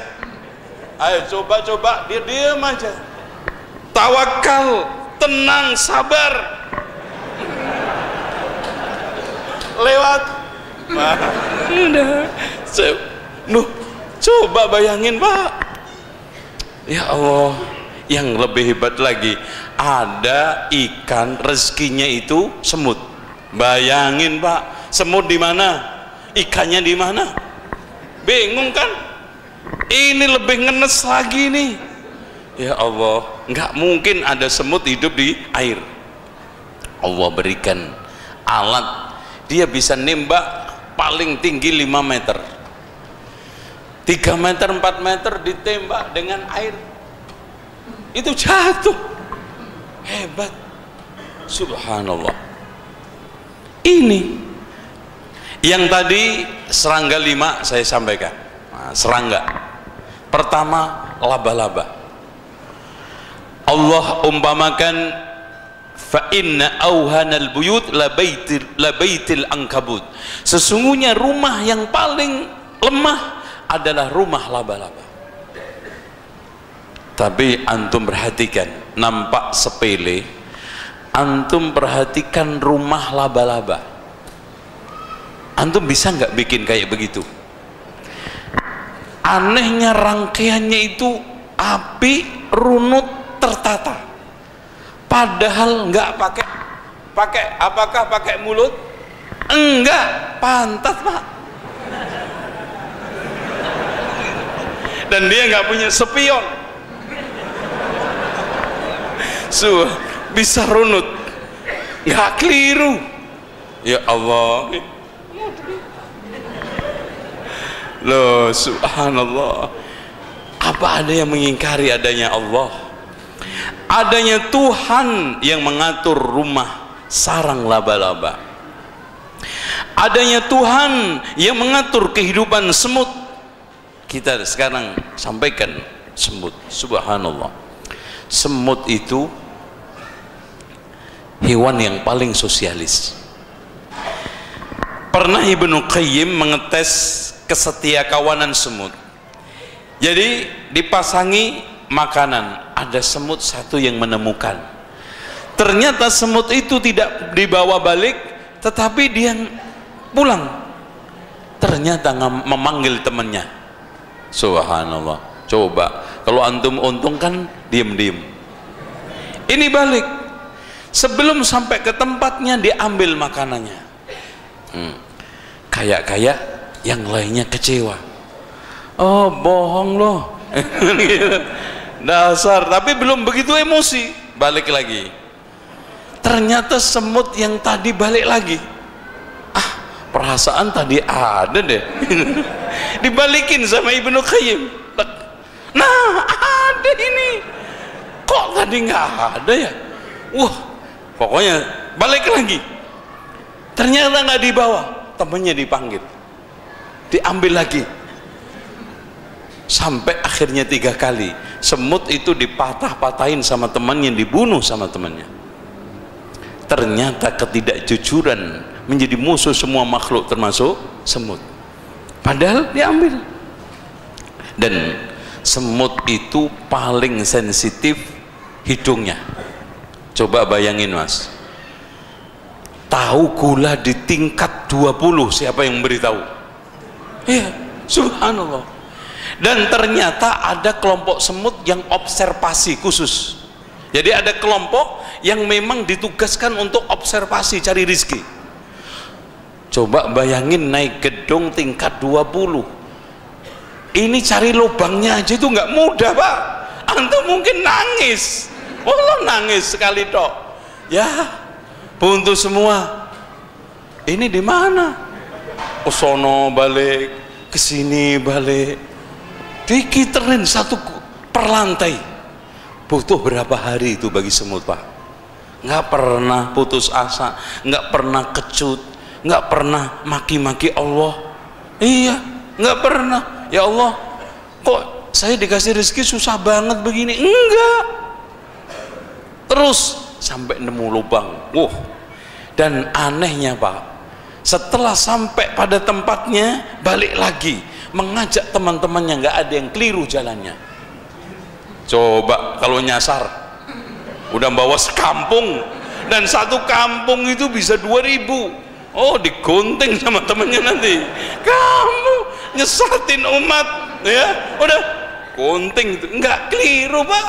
Ayo coba-coba, dia diam aja. Tawakal, tenang, sabar. Lewat. Nuh, coba bayangin Pak. Ya Allah, yang lebih hebat lagi, ada ikan rezekinya itu semut. Bayangin Pak, semut di mana, ikannya di mana, bingung kan? Ini lebih ngenes lagi nih, ya Allah, nggak mungkin ada semut hidup di air. Allah berikan alat, dia bisa nembak paling tinggi 5 meter 3 meter 4 meter ditembak dengan air itu jatuh. Hebat, subhanallah. Ini yang tadi serangga 5 saya sampaikan. Nah, serangga pertama laba-laba, Allah umpamakan fa inna auhanal buyut labaitil ankabut, sesungguhnya rumah yang paling lemah adalah rumah laba-laba. Tapi antum perhatikan, nampak sepele, antum perhatikan rumah laba-laba, antum bisa nggak bikin kayak begitu? Anehnya rangkaiannya itu api, runut, tertata, padahal nggak pakai apakah pakai mulut? Enggak, pantat Pak. Dan dia nggak punya spion, so bisa runut, nggak keliru. Ya Allah, loh, subhanallah. Apa ada yang mengingkari adanya Allah? Adanya Tuhan yang mengatur rumah sarang laba-laba, adanya Tuhan yang mengatur kehidupan semut. Kita sekarang sampaikan semut, subhanallah. Semut itu hewan yang paling sosialis. Pernah Ibnu Qayyim mengetes kesetiakawanan semut. Jadi dipasangi makanan, ada semut satu yang menemukan, ternyata semut itu tidak dibawa balik, tetapi dia pulang, ternyata memanggil temannya. Subhanallah. Coba kalau antum untung kan diem-diem, ini balik, sebelum sampai ke tempatnya diambil makanannya. Kayak yang lainnya kecewa, oh bohong loh. Dasar, tapi belum begitu emosi, balik lagi. Ternyata semut yang tadi balik lagi. Ah, perasaan tadi ada deh. Dibalikin sama Ibnu Qayyim. Nah, ada ini. Kok tadi nggak ada ya? Wah, pokoknya balik lagi. Ternyata nggak dibawa, temennya dipanggil, diambil lagi. Sampai akhirnya 3 kali semut itu dipatah-patahin sama temannya, dibunuh sama temannya. Ternyata ketidakjujuran menjadi musuh semua makhluk termasuk semut, padahal diambil. Dan semut itu paling sensitif hidungnya. Coba bayangin Mas, tahu gula di tingkat 20, siapa yang memberitahu? Ya, subhanallah. Dan ternyata ada kelompok semut yang observasi khusus. Jadi ada kelompok yang memang ditugaskan untuk observasi cari rizki. Coba bayangin naik gedung tingkat 20. Ini cari lubangnya aja itu nggak mudah Pak. Antum mungkin nangis. Walau nangis sekali tok. Ya, buntu semua. Ini di mana? Kesono balik, kesini balik. Dikiterin satu per lantai. Butuh berapa hari itu bagi semut Pak? Nggak pernah putus asa, nggak pernah kecut, nggak pernah maki-maki Allah. Iya, nggak pernah. Ya Allah, kok saya dikasih rezeki susah banget begini? Enggak. Terus sampai nemu lubang. Wah. Dan anehnya Pak, setelah sampai pada tempatnya balik lagi, mengajak teman-temannya, nggak ada yang keliru jalannya. Coba kalau nyasar, udah bawa sekampung, dan satu kampung itu bisa 2000. Oh, digunting sama temannya nanti. Kamu nyesatin umat, ya udah gunting, nggak keliru Pak.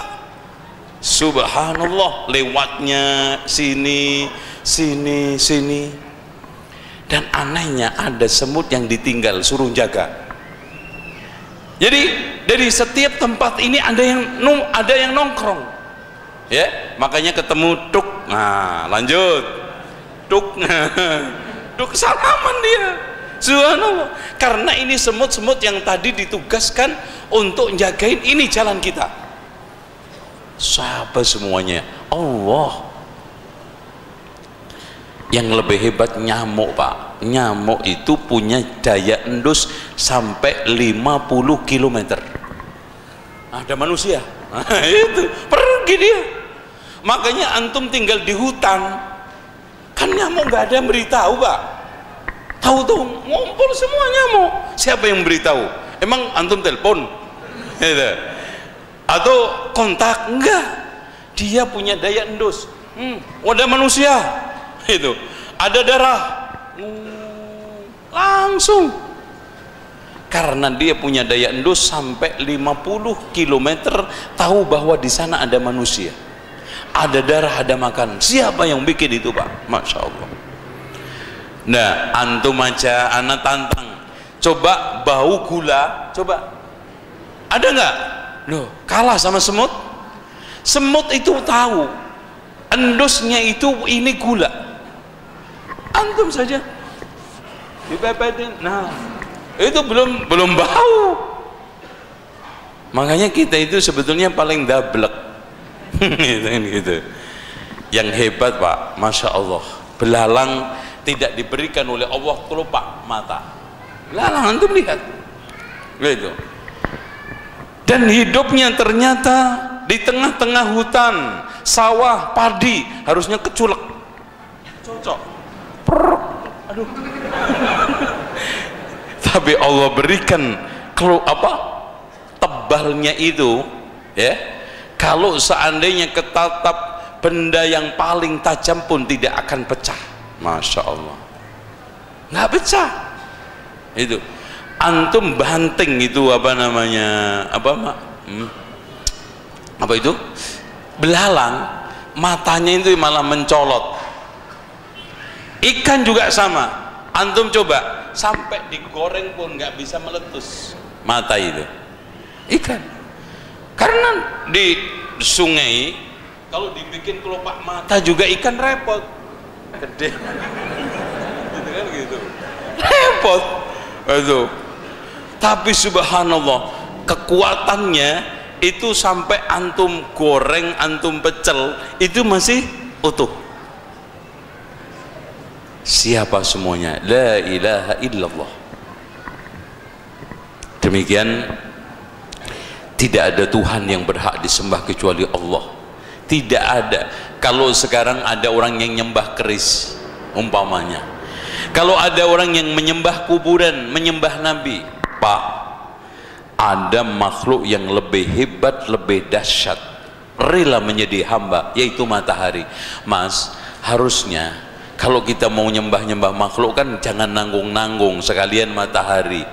Subhanallah, lewatnya sini, sini, sini. Dan anehnya ada semut yang ditinggal, suruh jaga. Jadi dari setiap tempat ini ada yang nongkrong, ya. Makanya ketemu tuk, nah lanjut tuk, tuk salaman dia. Subhanallah, karena ini semut-semut yang tadi ditugaskan untuk jagain ini jalan kita. Sahabat semuanya, Allah yang lebih hebat nyamuk, Pak. Nyamuk itu punya daya endus sampai 50 km. Ada manusia itu pergi dia. Makanya antum tinggal di hutan, kan nyamuk nggak ada yang beritahu, Pak. Tahu-tahu ngumpul semua nyamuk. Siapa yang beritahu? Emang antum telepon? Atau kontak? Enggak. Dia punya daya endus. Ada manusia, itu ada darah, langsung. Karena dia punya daya endus sampai 50 km, tahu bahwa di sana ada manusia, ada darah, ada makan. Siapa yang bikin itu, Pak? Masya Allah. Nah, antum aja anak tantang, coba bau gula, coba ada nggak? Loh, kalah sama semut. Semut itu tahu endosnya itu ini gula. Antum saja dipepetin, nah itu belum bau. Makanya kita itu sebetulnya paling dablek gitu. Yang hebat, Pak, Masya Allah, belalang tidak diberikan oleh Allah kelopak mata. Lalang antum lihat gitu. Dan hidupnya ternyata di tengah-tengah hutan, sawah, padi, harusnya keculek, cocok. Aduh. Tapi Allah berikan tebalnya itu, ya. Kalau seandainya ketatap benda yang paling tajam pun tidak akan pecah. Masya Allah, nggak pecah itu. Antum banting itu apa itu belalang, matanya itu malah mencolot. Ikan juga sama, antum coba sampai digoreng pun nggak bisa meletus mata itu ikan. Karena di sungai kalau dibikin kelopak mata juga ikan repot, gede gitu kan, gitu repot itu. Tapi subhanallah, kekuatannya itu sampai antum goreng, antum pecel, itu masih utuh. Siapa semuanya? La ilaha illallah. Demikian, tidak ada Tuhan yang berhak disembah kecuali Allah. Tidak ada. Kalau sekarang ada orang yang nyembah keris umpamanya, kalau ada orang yang menyembah kuburan, menyembah nabi, Pak, ada makhluk yang lebih hebat, lebih dahsyat, rela menjadi hamba, yaitu matahari. Mas, harusnya kalau kita mau nyembah-nyembah makhluk kan jangan nanggung-nanggung, sekalian matahari.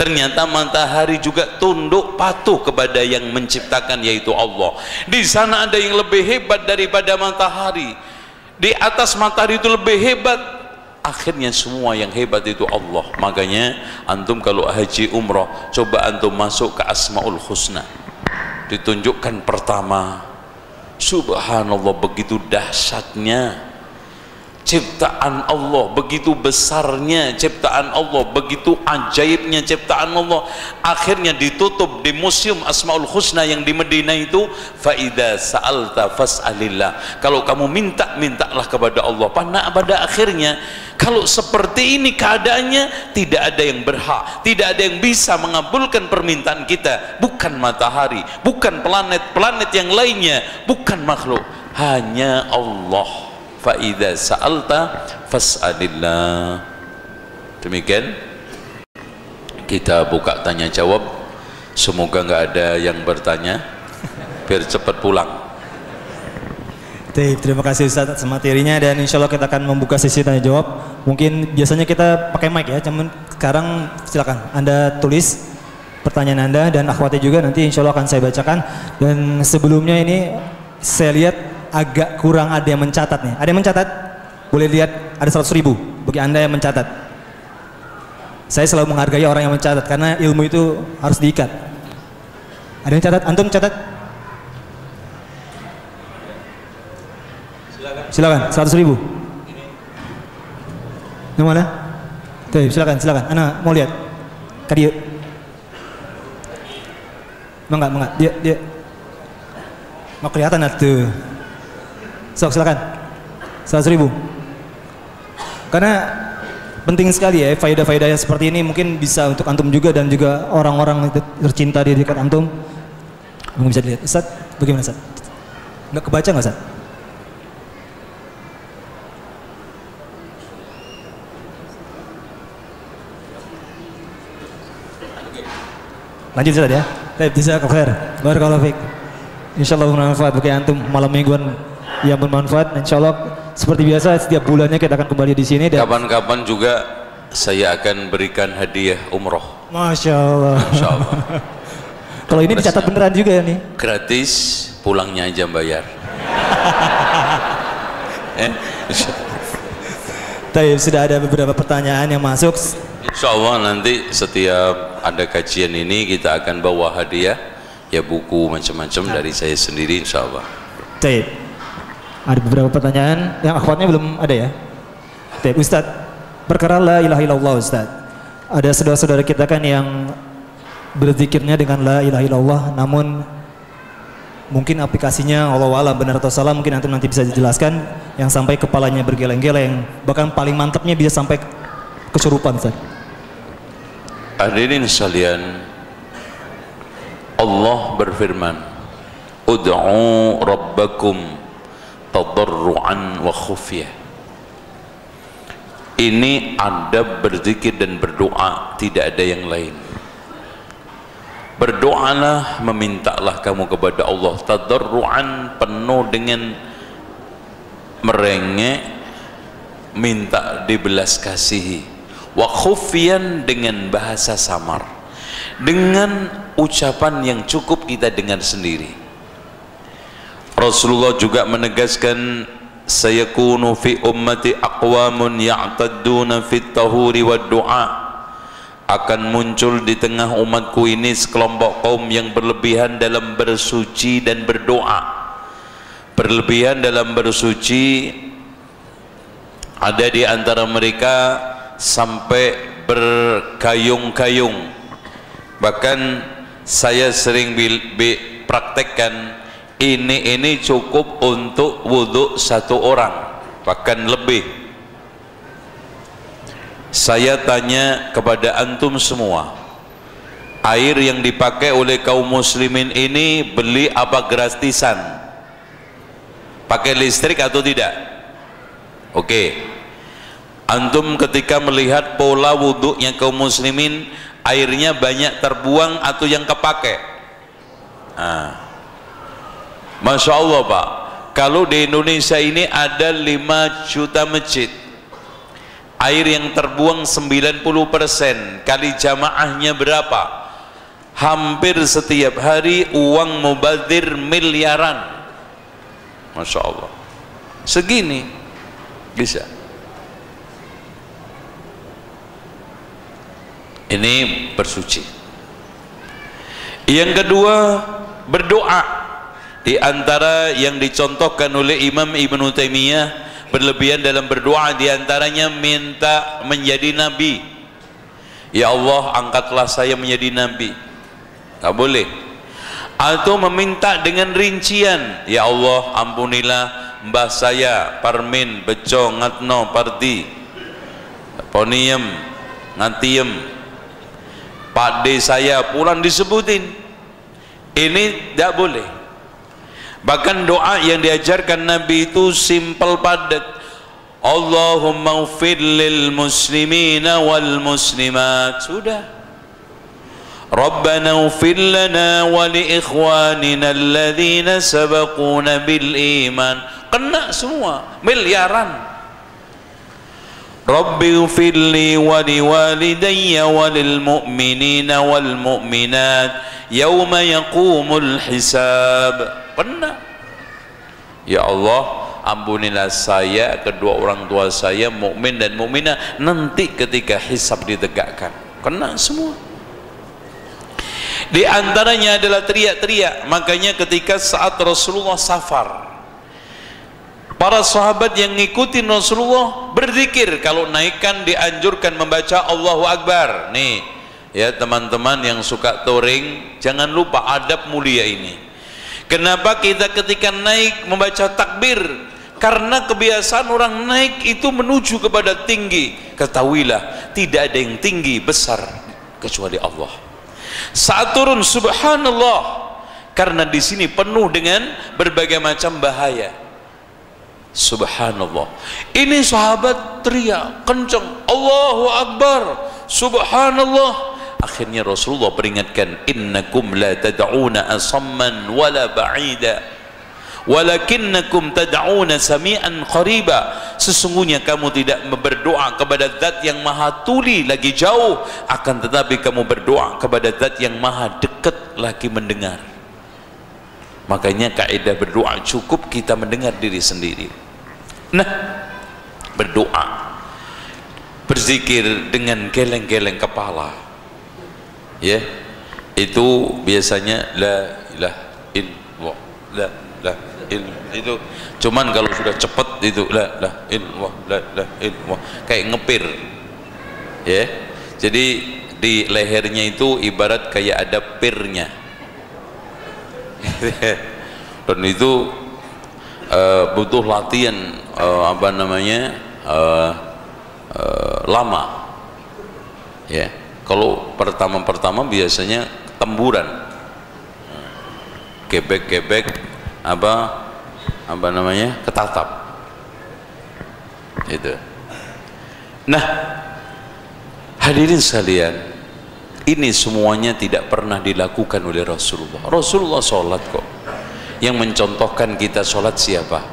Ternyata matahari juga tunduk patuh kepada yang menciptakan, yaitu Allah. Di sana ada yang lebih hebat daripada matahari, di atas matahari itu lebih hebat. Akhirnya semua yang hebat itu Allah. Makanya antum kalau haji umroh, coba antum masuk ke Asmaul Husna, ditunjukkan pertama. Subhanallah, begitu dahsyatnya ciptaan Allah, begitu besarnya ciptaan Allah, begitu ajaibnya ciptaan Allah. Akhirnya ditutup di Museum Asmaul Husna yang di Medina itu. Faida sa'alta fas'alillah, kalau kamu minta, mintalah kepada Allah. Pada akhirnya kalau seperti ini keadaannya, tidak ada yang berhak, tidak ada yang bisa mengabulkan permintaan kita, bukan matahari, bukan planet-planet yang lainnya, bukan makhluk, hanya Allah. Fa'idha sa'alta fas'alillah. Demikian kita buka tanya jawab. Semoga nggak ada yang bertanya, biar cepat pulang. Terima kasih Ustaz atas materinya, dan insya Allah kita akan membuka sesi tanya jawab. Mungkin biasanya kita pakai mic ya, cuman sekarang silakan Anda tulis pertanyaan Anda, dan akhwatnya juga nanti insya Allah akan saya bacakan. Dan sebelumnya ini Saya lihat agak kurang ada yang mencatat nih. Ada yang mencatat? Boleh lihat ada 100.000 bagi Anda yang mencatat. Saya selalu menghargai orang yang mencatat karena ilmu itu harus diikat. Ada yang catat? Antum catat? Silakan. 100.000. Yang mana? Tuh, silakan. Ana mau lihat. Kadiu. Mangga. Dia. Mau kelihatan tuh. Sok silakan. 100.000. Karena penting sekali ya, faedah-faedah yang seperti ini mungkin bisa untuk antum juga dan juga orang-orang tercinta di dekat antum. Mungkin bisa dilihat. Ustaz, bagaimana Ustaz? Enggak kebaca enggak Ustaz? Lanjut Ustaz ya. Baik, jazakallahu khair. Barakallahu fiik. Insyaallah bermanfaat bagi antum malam mingguan yang bermanfaat. Insyaallah seperti biasa setiap bulannya kita akan kembali di sini. Kapan-kapan juga saya akan berikan hadiah umroh. Masya Allah. Kalau ini dicatat beneran juga ya nih. Gratis, pulangnya aja bayar. Tapi sudah ada beberapa pertanyaan yang masuk. Insya Allah nanti setiap ada kajian ini kita akan bawa hadiah ya, buku macam-macam dari saya sendiri insya Allah. Baik. Ada beberapa pertanyaan yang akhwatnya belum ada ya. Baik Ustaz, perkara la ilaha illallah Ustaz, ada saudara-saudara kita kan yang berzikirnya dengan la ilaha illallah, namun mungkin aplikasinya wallahu a'lam benar atau salah, mungkin nanti bisa dijelaskan, yang sampai kepalanya bergeleng-geleng, bahkan paling mantapnya bisa sampai kesurupan Ustaz. Hadirin sekalian, Allah berfirman, ud'u rabbakum tadarruan wa khufiyah. Ini adab berzikir dan berdoa, tidak ada yang lain. Berdoalah, memintalah kamu kepada Allah tadarruan, penuh dengan merengek, minta dibelas kasihi, wa khufiyan, dengan bahasa samar, dengan ucapan yang cukup kita dengar sendiri. Rasulullah juga menegaskan, sayakunu fi ummati aqwamun ya'tadduna fit tahuri wa du'a, akan muncul di tengah umatku ini sekelompok kaum yang berlebihan dalam bersuci dan berdoa. Berlebihan dalam bersuci, ada di antara mereka sampai berkayung-kayung. Bahkan saya sering praktekkan ini cukup untuk wudhu satu orang, bahkan lebih. Saya tanya kepada antum semua, air yang dipakai oleh kaum muslimin ini beli apa gratisan? Pakai listrik atau tidak? Oke. Antum ketika melihat pola wudhunya kaum muslimin, airnya banyak terbuang atau yang kepakai? Nah, Masya Allah Pak, kalau di Indonesia ini ada 5 juta masjid, air yang terbuang 90%, kali jamaahnya berapa? Hampir setiap hari uang mubazir miliaran. Masya Allah, segini bisa. Ini bersuci. Yang kedua, berdoa. Di antara yang dicontohkan oleh Imam Ibnu Taimiyah berlebihan dalam berdoa, di antaranya minta menjadi nabi. Ya Allah, angkatlah saya menjadi nabi. Tak boleh. Atau meminta dengan rincian, ya Allah, ampunilah mbah saya Parmin, Bejo, Ngatno, Pardi, Poniem, Ngantiem, Pakde saya pulang, disebutin. Ini tak boleh. Bahkan doa yang diajarkan Nabi itu simple, padat. Allahumma ghfir lil muslimina wal muslimat. Sudah. Rabbana ghfir lana wa li ikhwanina alladhina sabaquna bil iman. Kena semua, miliaran. Rabbi ghfir li wa li walidayya wa lil mu'minina wal mu'minat yauma yaqumul hisab. Pernah Ya Allah, ampunilah saya, kedua orang tua saya, mukmin dan mukminah, nanti ketika hisab ditegakkan kena semua. Di antaranya adalah teriak-teriak. Makanya ketika saat Rasulullah safar, para sahabat yang ngikuti Rasulullah berzikir. Kalau naikkan dianjurkan membaca Allahu Akbar. Nih ya teman-teman yang suka touring, jangan lupa adab mulia ini. Kenapa kita ketika naik membaca takbir? Karena kebiasaan orang naik itu menuju kepada tinggi. Ketahuilah, tidak ada yang tinggi besar kecuali Allah. Saat turun, subhanallah, karena di sini penuh dengan berbagai macam bahaya. Subhanallah. Ini sahabat teriak kencang, Allahu Akbar, subhanallah. Akhirnya Rasulullah peringatkan, innakum la tad'una asamman wala ba'ida walakinnakum tad'una sami'an qariba. Sesungguhnya kamu tidak berdoa kepada zat yang maha tuli lagi jauh, akan tetapi kamu berdoa kepada zat yang maha dekat lagi mendengar. Makanya kaidah berdoa cukup kita mendengar diri sendiri. Nah, berdoa, berzikir dengan geleng-geleng kepala. Ya, itu biasanya la ilaha illallah, la ilaha illallah. Itu cuman kalau sudah cepat itu la ilaha illallah, la ilaha illallah, kayak ngepir. Ya, jadi di lehernya itu ibarat kayak ada pirnya. Dan itu butuh latihan lama. Ya. Kalau pertama-pertama biasanya temburan, gebek-gebek ketatap itu. Nah, hadirin sekalian, ini semuanya tidak pernah dilakukan oleh Rasulullah. Rasulullah sholat kok. Yang mencontohkan kita sholat siapa?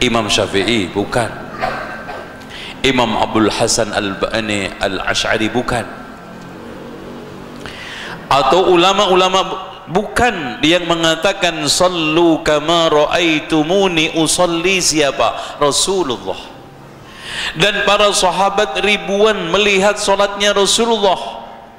Imam Syafi'i bukan, Imam Abdul Hasan Al-Ash'ari bukan, atau ulama-ulama bukan. Yang mengatakan sallu kama ra'aitumuni usalli siapa? Rasulullah. Dan para sahabat ribuan melihat solatnya Rasulullah.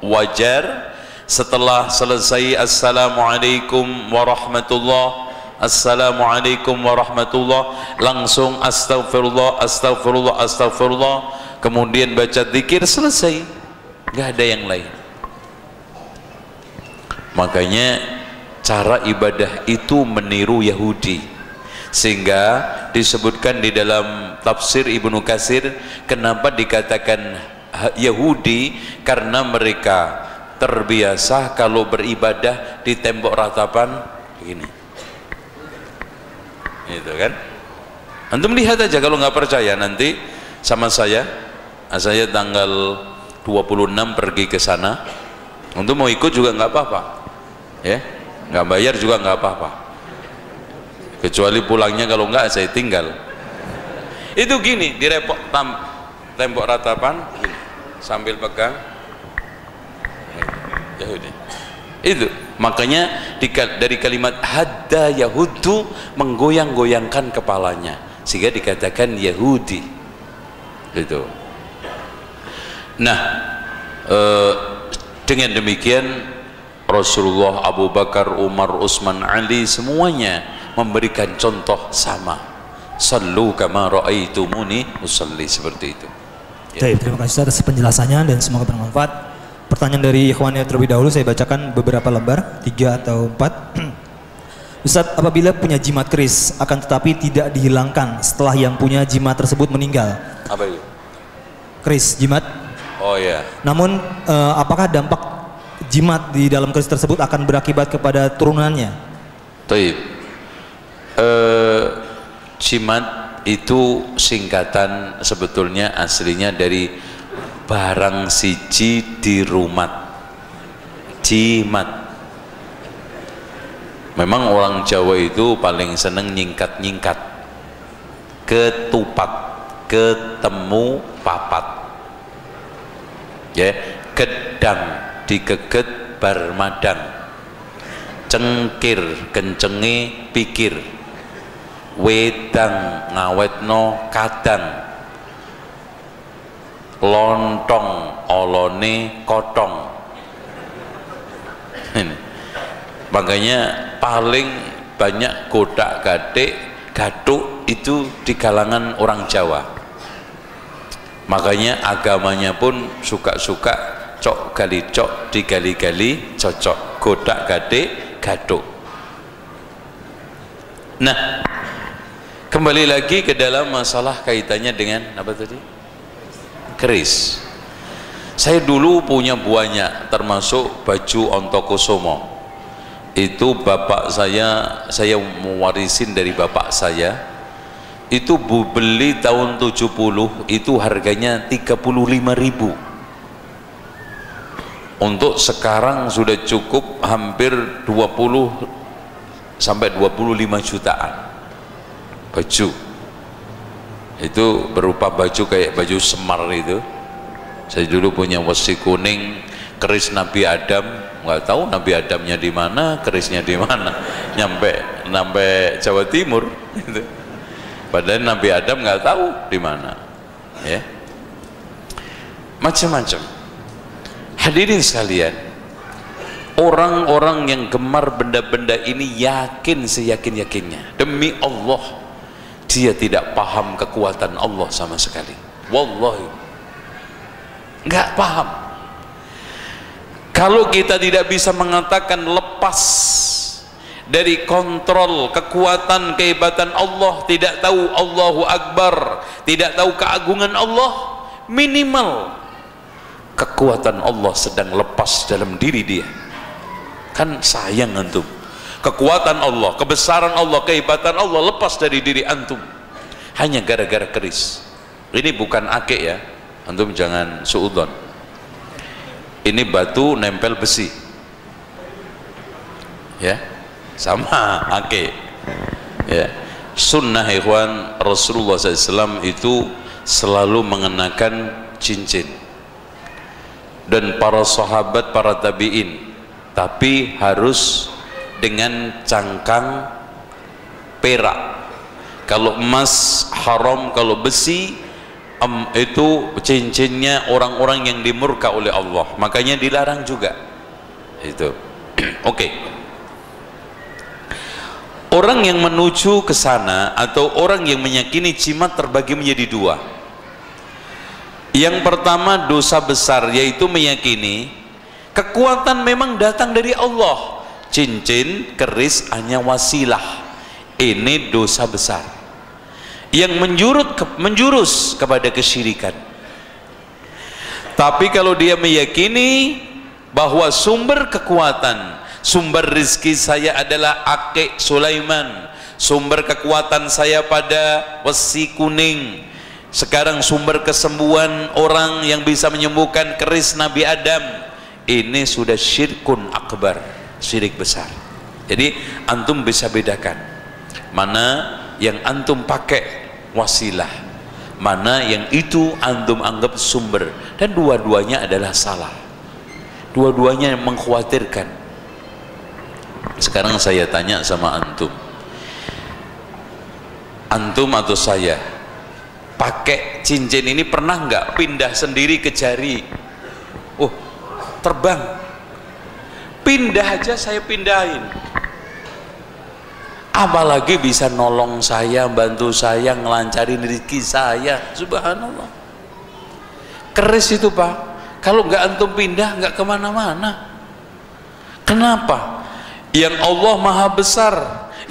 Wajar setelah selesai assalamualaikum warahmatullahi, assalamualaikum warahmatullahi, langsung astagfirullah, astagfirullah, astagfirullah, kemudian baca zikir, selesai, nggak ada yang lain. Makanya cara ibadah itu meniru Yahudi, sehingga disebutkan di dalam tafsir Ibnu Katsir, kenapa dikatakan Yahudi, karena mereka terbiasa kalau beribadah di tembok ratapan begini. Itu kan, antum lihat aja kalau nggak percaya nanti sama saya. Saya tanggal 26 pergi ke sana. Untuk mau ikut juga nggak apa-apa, ya, nggak bayar juga nggak apa-apa. Kecuali pulangnya kalau nggak saya tinggal. Itu gini di tembok ratapan gini, sambil pegang Yahudi. Itu makanya dari kalimat hadda yahudu, menggoyang-goyangkan kepalanya, sehingga dikatakan Yahudi itu. Nah, dengan demikian Rasulullah, Abu Bakar, Umar, Utsman, Ali, semuanya memberikan contoh sama, sallu kama ra'aitumuni usalli, seperti itu ya. Baik, terima kasih atas penjelasannya dan semoga bermanfaat. Pertanyaan dari ikhwan yang terlebih dahulu saya bacakan beberapa lembar, 3 atau 4. Ustaz, apabila punya jimat keris akan tetapi tidak dihilangkan setelah yang punya jimat tersebut meninggal. Apa itu? Keris, jimat. Oh ya. Namun apakah dampak jimat di dalam keris tersebut akan berakibat kepada turunannya? Taib. Jimat itu singkatan sebetulnya aslinya dari barang siji dirumat. Jimat. Memang orang Jawa itu paling seneng nyingkat-nyingkat. Ketupat, ketemu papat. Ya, gedang dikeget bar madang. cengkir gencengi pikir wedang ngawetno kadang lontong olone kotong. Makanya paling banyak kodak gadek gaduk itu di kalangan orang Jawa. Makanya agamanya pun suka-suka cok gali cok digali-gali cocok kodak gadek gaduk. Nah, kembali lagi ke dalam masalah kaitannya dengan apa tadi? Keris. Saya dulu punya banyak, termasuk baju Ontokosomo. Itu bapak saya mewarisin dari bapak saya. Itu bu beli tahun 70, itu harganya 35.000. Untuk sekarang sudah cukup hampir 20 sampai 25 jutaan baju. Itu berupa baju kayak baju semar itu. Saya dulu punya wesi kuning, keris Nabi Adam, nggak tahu Nabi Adamnya di mana, kerisnya di mana, nyampe Jawa Timur. Gitu. Padahal Nabi Adam nggak tahu di mana, ya. Macam-macam. Hadirin sekalian, orang-orang yang gemar benda-benda ini yakin seyakin-yakinnya, demi Allah, dia tidak paham kekuatan Allah sama sekali. Wallahi, nggak paham. Kalau kita tidak bisa mengatakan lepas dari kontrol kekuatan kehebatan Allah, tidak tahu Allahu Akbar, tidak tahu keagungan Allah, minimal kekuatan Allah sedang lepas dalam diri dia. Kan sayang antum. Kekuatan Allah, kebesaran Allah, kehebatan Allah lepas dari diri antum hanya gara-gara keris. Ini bukan akik ya, antum jangan suudzon. Ini batu nempel besi, ya, sama akik. Ya, sunnah ikhwan, Rasulullah SAW itu selalu mengenakan cincin, dan para sahabat, para tabi'in, tapi harus dengan cangkang perak. Kalau emas haram, kalau besi itu cincinnya orang-orang yang dimurka oleh Allah, makanya dilarang juga itu. Oke. Orang yang menuju ke sana atau orang yang meyakini jimat terbagi menjadi dua. Yang pertama dosa besar, yaitu meyakini kekuatan memang datang dari Allah. Cincin, keris hanya wasilah. Ini dosa besar yang menjurus kepada kesyirikan. Tapi kalau dia meyakini bahwa sumber kekuatan, sumber rizki saya adalah akik Sulaiman, sumber kekuatan saya pada wesi kuning, sekarang sumber kesembuhan orang yang bisa menyembuhkan keris Nabi Adam, ini sudah syirkun akbar, syirik besar. Jadi antum bisa bedakan mana yang antum pakai wasilah, mana yang itu antum anggap sumber, dan dua-duanya adalah salah, dua-duanya mengkhawatirkan. Sekarang saya tanya sama antum atau saya, pakai cincin ini pernah nggak pindah sendiri ke jari? Oh, terbang. Pindah aja saya pindahin, apalagi bisa nolong saya, bantu saya, ngelancarin rezeki saya. Subhanallah. Keris itu pak, kalau nggak antum pindah nggak kemana-mana. Kenapa? Yang Allah maha besar,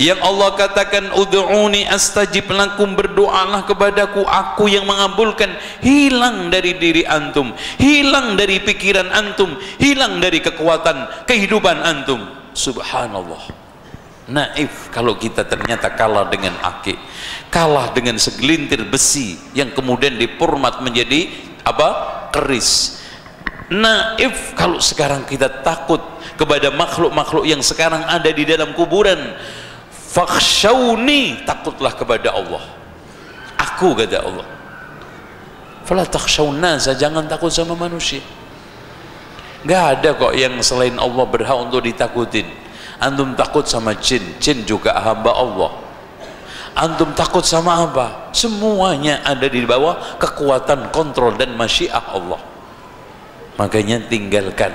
yang Allah katakan ud'uni astajib lakum, berdoalah kepadaku, aku yang mengabulkan. Hilang dari diri antum, hilang dari pikiran antum, hilang dari kekuatan kehidupan antum. Subhanallah, naif kalau kita ternyata kalah dengan akik, kalah dengan segelintir besi yang kemudian diformat menjadi apa? Keris. Naif kalau sekarang kita takut kepada makhluk-makhluk yang sekarang ada di dalam kuburan. Fakhshawni, takutlah kepada Allah. Aku, kata Allah, fala takhshawnaza, jangan takut sama manusia. Gak ada kok yang selain Allah berhak untuk ditakutin. Antum takut sama jin, jin juga hamba Allah. Antum takut sama apa? Semuanya ada di bawah kekuatan kontrol dan masyiah Allah. Makanya tinggalkan,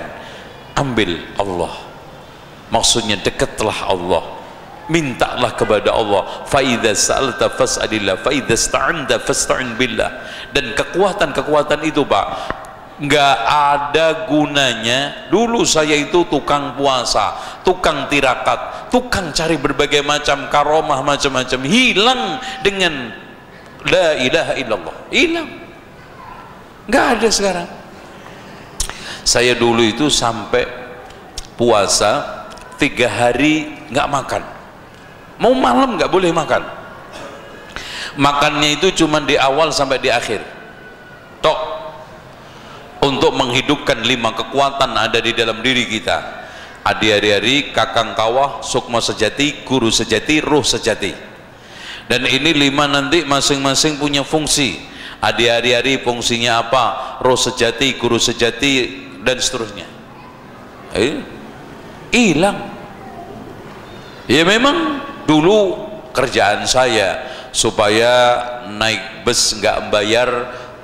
ambil Allah. Maksudnya dekatlah Allah, mintalah kepada Allah. Fa idza sa'alta fas'alillah, fa idza ista'anta fasta'in billah. Dan kekuatan-kekuatan itu, Pak, nggak ada gunanya. Dulu saya itu tukang puasa, tukang tirakat, tukang cari berbagai macam karomah, macam-macam, hilang dengan la ilaha illallah, hilang, nggak ada. Sekarang saya dulu itu sampai puasa 3 hari nggak makan, mau malam nggak boleh makan, makannya itu cuma di awal sampai di akhir tok, untuk menghidupkan 5 kekuatan ada di dalam diri kita. Adi-hari-hari, kakang kawah, sukma sejati, guru sejati, ruh sejati. Dan ini 5 nanti masing-masing punya fungsi. Adi-hari-hari fungsinya apa, ruh sejati, guru sejati, dan seterusnya. Hilang. Ya memang dulu kerjaan saya supaya naik bus nggak bayar,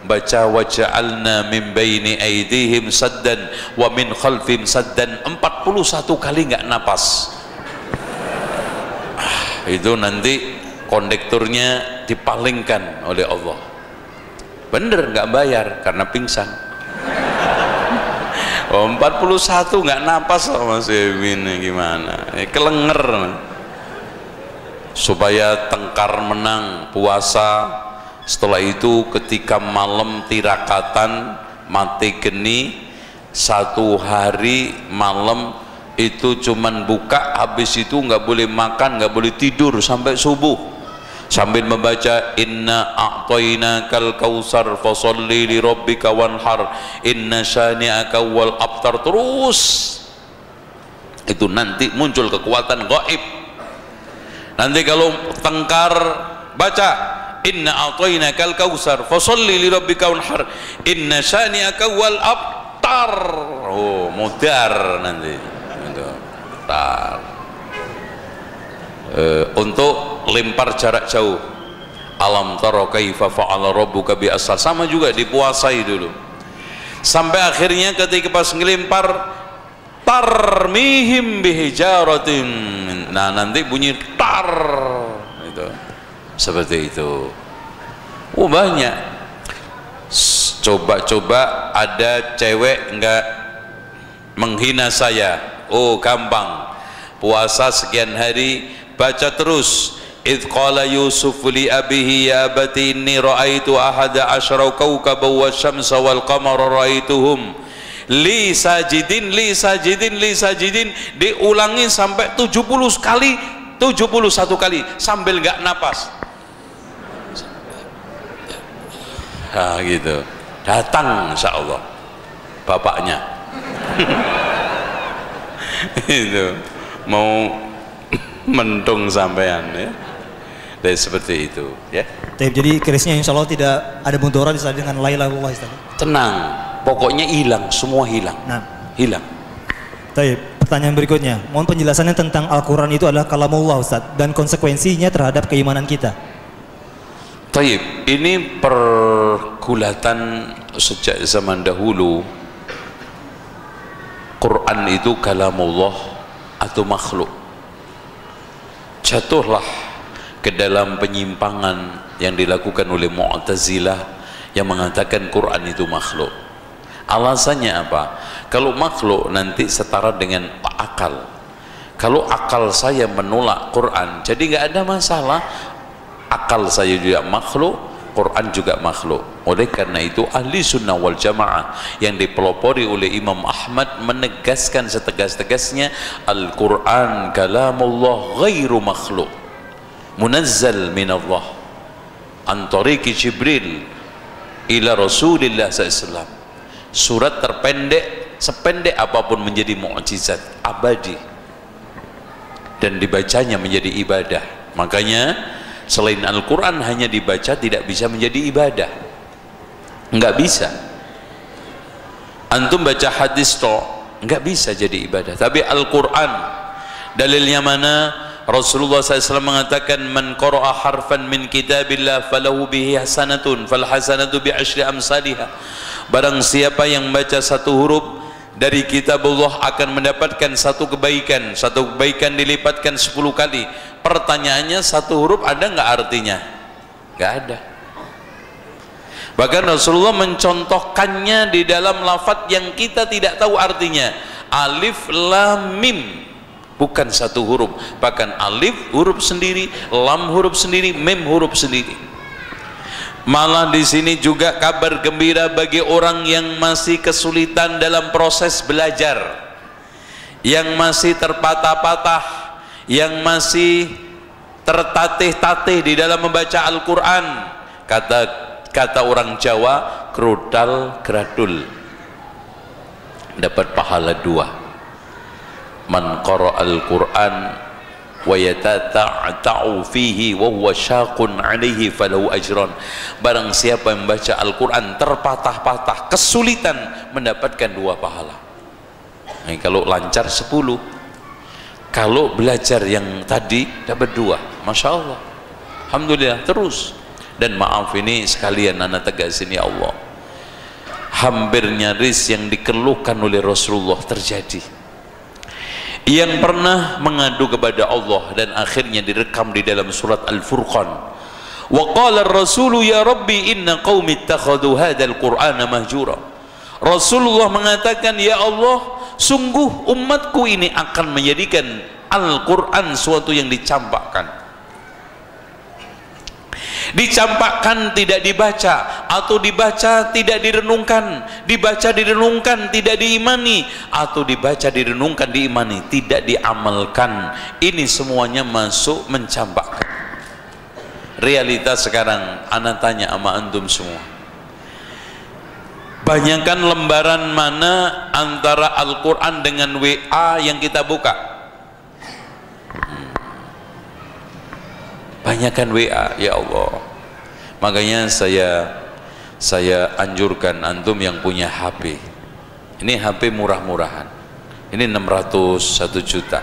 baca waja'alna min baini aydihim saddan wa min khalfim saddan 41 kali nggak napas. Itu nanti kondekturnya dipalingkan oleh Allah, bener nggak bayar karena pingsan. 41 nggak napas Mas Emin, gimana kelenger. Supaya tengkar menang puasa. Setelah itu ketika malam tirakatan mati geni, 1 hari malam itu cuman buka, habis itu nggak boleh makan, nggak boleh tidur sampai subuh, sambil membaca inna a'tainakal kautsar fasholli li rabbika wanhar inna syani'aka wal abtar. Terus itu nanti muncul kekuatan gaib. Nanti kalau tengkar baca inna a'tainakal kautsar fasholli li rabbika wanhar inna syani'aka wal abtar. Oh, mudar nanti. Tar. Untuk lempar jarak jauh. Alam tara kaifa fa'ala rabbuka bi ashab, sama juga dipuasai dulu. Sampai akhirnya ketika pas ngelempar tarmihim bihijaratin. Nah, nanti bunyi tar itu. Seperti itu. Oh, banyak. Coba-coba ada cewek nggak menghina saya. Oh, gampang. Puasa sekian hari, baca terus. Idh qala Yusuf li abihi ya abati inni ra'aitu ahada asyara kawkaba wasyamsa wal qamara ra'aituhum li sajidin li sajidin li sajidin. Diulangi sampai 70 kali, 71 kali sambil nggak napas. Nah, gitu. Datang insya Allah bapaknya. Itu mau mendung sampean ya. Dari seperti itu ya. Jadi kerisnya insya Allah tidak ada bunturan dengan Lailaullah. Tenang, pokoknya hilang, semua hilang. Nah, hilang. Taib. Pertanyaan berikutnya, mohon penjelasannya tentang Al-Quran itu adalah kalamullah Ustaz, dan konsekuensinya terhadap keimanan kita. Taib, ini pergulatan sejak zaman dahulu. Quran itu kalamullah atau makhluk. Jatuhlah ke dalam penyimpangan yang dilakukan oleh Mu'tazilah yang mengatakan Quran itu makhluk. Alasannya apa? Kalau makhluk nanti setara dengan akal. Kalau akal saya menolak Quran, jadi nggak ada masalah. Akal saya juga makhluk, Quran juga makhluk. Oleh karena itu ahli sunnah wal jamaah yang dipelopori oleh Imam Ahmad menegaskan setegas-tegasnya Al-Quran kalamullah ghairu makhluk, munazzal minallah antariqi Jibril ila Rasulillah SAW. Surat terpendek, sependek apapun menjadi mukjizat abadi dan dibacanya menjadi ibadah. Makanya selain Al-Quran hanya dibaca tidak bisa menjadi ibadah, nggak bisa. Antum baca hadis toh nggak bisa jadi ibadah, tapi Al-Quran Dalilnya mana? Rasulullah SAW mengatakan, man qara'a harfan min kitabillah falahu bihi hasanatun fal hasanatu bi asyri amsalihha. Barang siapa yang membaca satu huruf dari kitabullah akan mendapatkan satu kebaikan. Satu kebaikan dilipatkan 10 kali. Pertanyaannya, satu huruf ada enggak artinya? Enggak ada. Bahkan Rasulullah mencontohkannya di dalam lafaz yang kita tidak tahu artinya. Alif lam mim, bukan satu huruf, bahkan alif huruf sendiri, lam huruf sendiri, mim huruf sendiri. Malah di sini juga kabar gembira bagi orang yang masih kesulitan dalam proses belajar, yang masih terpatah-patah, yang masih tertatih-tatih di dalam membaca Al-Quran. Kata orang Jawa, krutal gradul, dapat pahala 2. Man qara'al Qur'an wa yatata'u fihi wa huwa syaqun 'alaihi falahu ajran. Barang siapa membaca Al-Qur'an terpatah-patah, kesulitan, mendapatkan 2 pahala. Nah, kalau lancar 10. Kalau belajar yang tadi dapat 2. Masya Allah. Alhamdulillah terus. Dan maaf ini sekalian, anak tegasin ya Allah. Hampir nyaris yang dikeluhkan oleh Rasulullah terjadi. Yang pernah mengadu kepada Allah dan akhirnya direkam di dalam surat Al-Furqan. Wa qala ar-rasulu ya rabbi inna qaumi ittakhadhu hadzal qur'ana mahjura. Rasulullah mengatakan, ya Allah, sungguh umatku ini akan menjadikan Al-Qur'an suatu yang dicampakkan. Dicampakkan tidak dibaca, atau dibaca tidak direnungkan, dibaca direnungkan tidak diimani, atau dibaca direnungkan diimani tidak diamalkan. Ini semuanya masuk mencampakkan. Realitas sekarang, anak tanya sama antum semua, banyakkan lembaran mana antara Al-Quran dengan WA yang kita buka? Banyakkan WA, ya Allah. Makanya saya anjurkan antum yang punya HP. Ini HP murah-murahan. Ini 600, 1 juta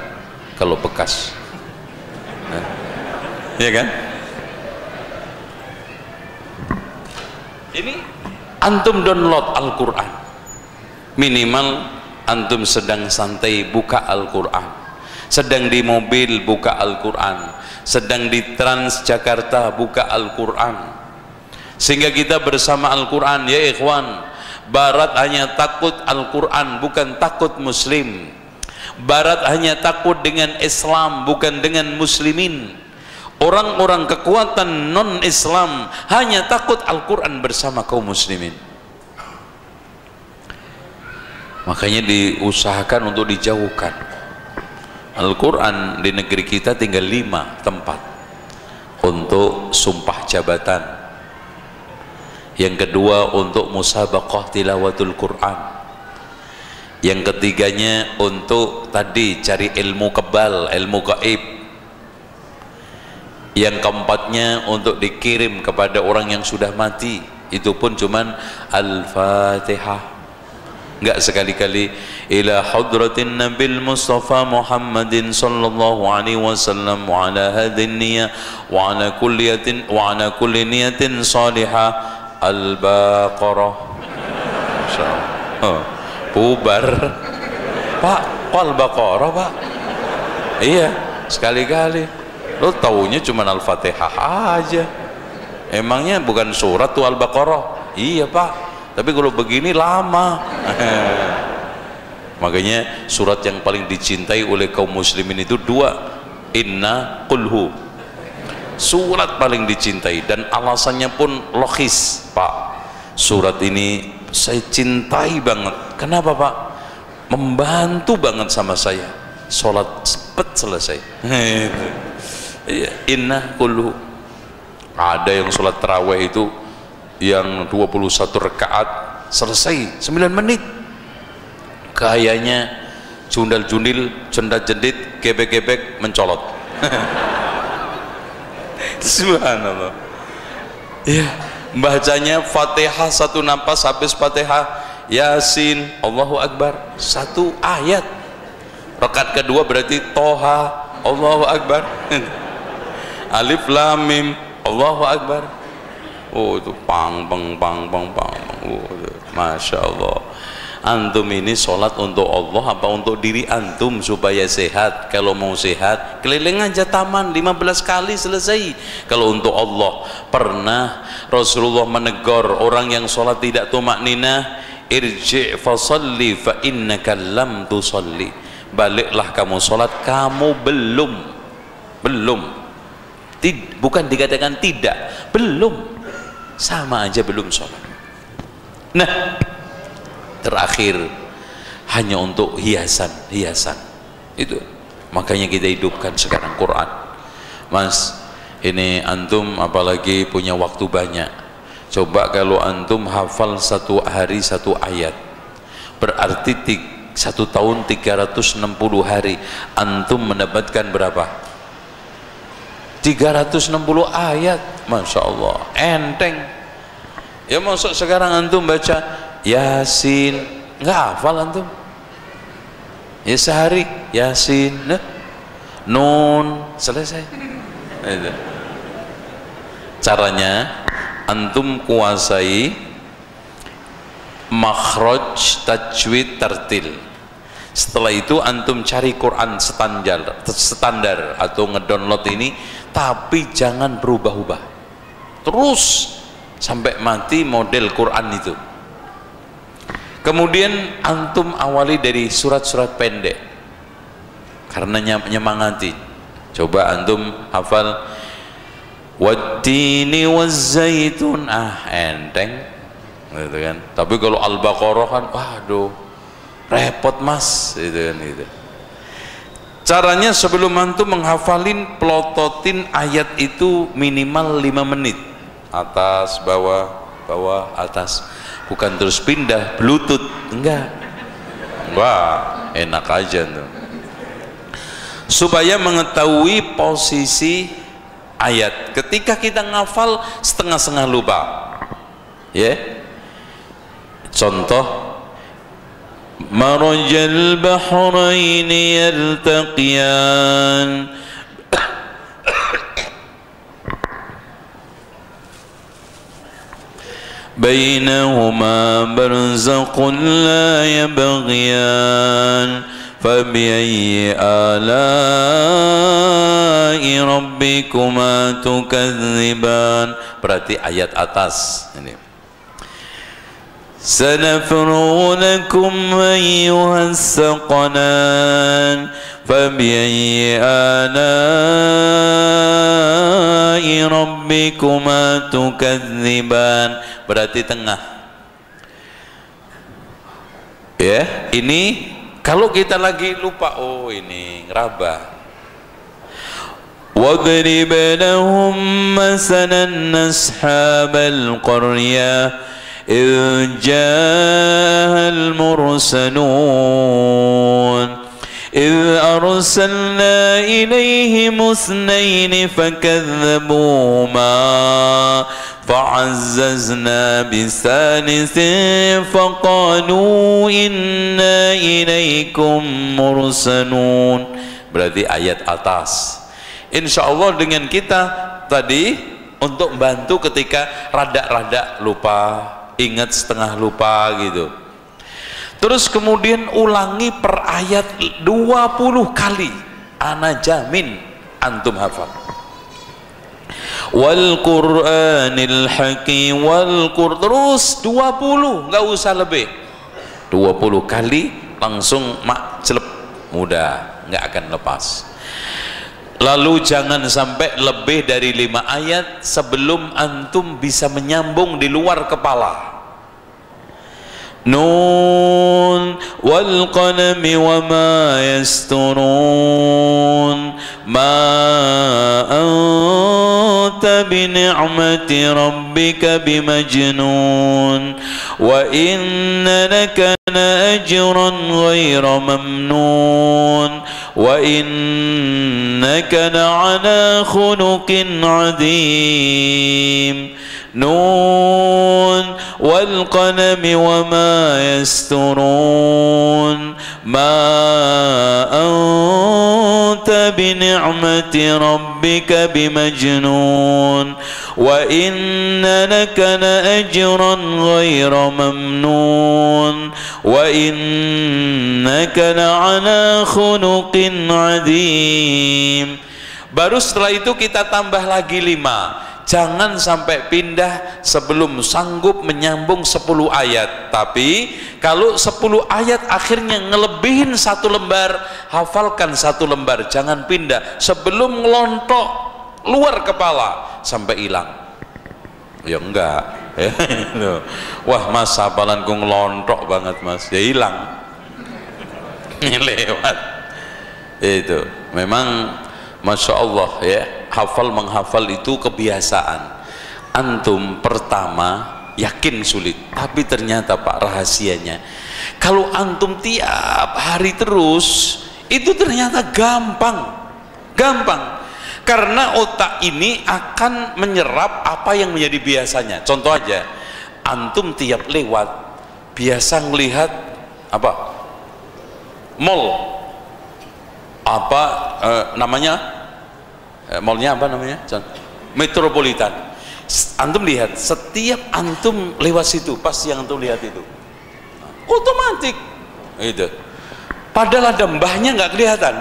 kalau bekas. Nah, ya kan? Ini antum download Al-Quran. Minimal antum sedang santai buka Al-Quran. Sedang di mobil buka Al-Quran. Sedang di Transjakarta buka Al-Quran. Sehingga kita bersama Al-Quran. Ya ikhwan, Barat hanya takut Al-Quran, bukan takut Muslim. Barat hanya takut dengan Islam, bukan dengan Muslimin. Orang-orang kekuatan non-Islam hanya takut Al-Quran bersama kaum Muslimin. Makanya diusahakan untuk dijauhkan. Al-Quran di negeri kita tinggal 5 tempat untuk sumpah jabatan, yang kedua untuk musabaqah tilawatul Quran, yang ketiganya untuk tadi cari ilmu kebal, ilmu gaib, yang keempatnya untuk dikirim kepada orang yang sudah mati, itu pun cuman Al-Fatihah. Enggak sekali-kali ila hadratin nabil mustafa Muhammadin sallallahu alaihi wasallam wa ala hadhin niyyah wa ala kulliyatin wa ala kulli niyatin salihah Al-Baqarah. Masyaallah. Oh, bubar. Pak, Al-Baqarah, Pak. Iya, sekali-kali. Lo taunya cuma Al-Fatihah aja. Emangnya bukan surat tuh Al-Baqarah? Iya, Pak. Tapi kalau begini lama. Makanya surat yang paling dicintai oleh kaum muslimin itu 2, inna qulhu, surat paling dicintai. Dan alasannya pun logis, Pak, surat ini saya cintai banget. Kenapa, Pak? Membantu banget sama saya, sholat cepet selesai. Inna qulhu. Ada yang sholat terawih itu yang 21 rekaat selesai 9 menit, kayaknya jundal-jundil, jendat-jendit, gebek-gebek, mencolot. Subhanallah. Ya, bacanya Fatihah 1 napas, habis Fatihah Yasin Allahu Akbar 1 ayat, Rakaat kedua berarti Toha, Allahu Akbar. Alif Lam Mim, Allahu Akbar. Oh itu pang pang pang pang pang. Oh, Masya Allah. Antum ini sholat untuk Allah apa untuk diri antum supaya sehat? Kalau mau sehat keliling aja taman 15 kali selesai. Kalau untuk Allah, pernah Rasulullah menegur orang yang sholat tidak tumakninah, irji' fasalli fa innaka lam tusalli. Baliklah kamu sholat, kamu belum. Bukan dikatakan tidak, belum, sama aja belum sholat. Nah terakhir, hanya untuk hiasan itu, makanya kita hidupkan sekarang Quran. Mas, ini antum apalagi punya waktu banyak, coba kalau antum hafal satu hari satu ayat, berarti 1 tahun 360 hari antum mendapatkan berapa? 360 ayat. Masya Allah, enteng ya. Masuk sekarang antum baca Yasin, nggak hafal antum ya, sehari Yasin, Nun, selesai. Caranya antum kuasai makhraj, tajwid, tartil. Setelah itu antum cari Quran standar atau ngedownload ini, tapi jangan berubah-ubah, terus sampai mati model Quran itu. Kemudian antum awali dari surat-surat pendek karena nyemangati. Coba antum hafal Wattini wazzaitun, enteng gitu kan. Tapi kalau Al-Baqarah kan waduh repot mas, itu kan itu. Caranya sebelum antum menghafalin, pelototin ayat itu minimal 5 menit, atas bawah bawah atas, bukan terus pindah bluetooth, enggak, enak aja tuh. Supaya mengetahui posisi ayat. Ketika kita ngafal setengah-setengah lupa, ya. Contoh. مرج البحرين يلتقيان بينهما برزق لا يبغيان فبأي آلاء ربكما تكذبان. Berarti ayat atas ini. سنفرغ لكم أيها الثقلان فبأي آلاء ربكما تكذبان. Berarti tengah ya. Ini kalau kita lagi lupa, oh ini ngeraba. وَاضْرِبْ لَهُمْ مَثَلًا أَصْحَابَ الْقَرْيَةِ إذ جاءها المرسلون إذ أرسلنا إليهم 2 فكذبوهما فعززنا بثالث فقالوا إنا إليكم مرسلون. Berarti ayat atas. Insya Allah dengan kita tadi untuk bantu ketika rada-rada lupa, ingat setengah lupa gitu. Terus kemudian ulangi per ayat 20 kali, ana jamin antum hafal. Wal Qur'anil Hakim wal Qur, terus 20, nggak usah lebih. 20 kali langsung mak celep, mudah, nggak akan lepas. Lalu jangan sampai lebih dari 5 ayat sebelum antum bisa menyambung di luar kepala. Nun wal qalami wa ma yasturun ma anta bi ni'mati rabbika bimajnun wa inna laka ajran ghayra mamnun wa innaka la'ala khuluqin 'adzim. Nun والقلم وما يسترون ما أنت بنعمة ربك بمجنون وإن لك لأجرا غير ممنون وإنك لعلى خلق عظيم. Baru setelah itu kita tambah lagi 5. Jangan sampai pindah sebelum sanggup menyambung 10 ayat. Tapi kalau 10 ayat akhirnya ngelebihin 1 lembar, hafalkan 1 lembar, jangan pindah sebelum ngelontok luar kepala sampai hilang. Ya enggak. Wah mas, hafalanku ngelontok banget mas, ya hilang. Lewat. Itu memang Masya Allah ya, hafal menghafal itu kebiasaan. Antum pertama yakin sulit, tapi ternyata Pak rahasianya kalau antum tiap hari terus itu ternyata gampang, karena otak ini akan menyerap apa yang menjadi biasanya. Contoh aja, antum tiap lewat biasa melihat apa mall, apa namanya malnya apa namanya? Metropolitan. Antum lihat, setiap antum lewat situ pasti yang antum lihat itu otomatis itu. Padahal ada mbahnya nggak kelihatan.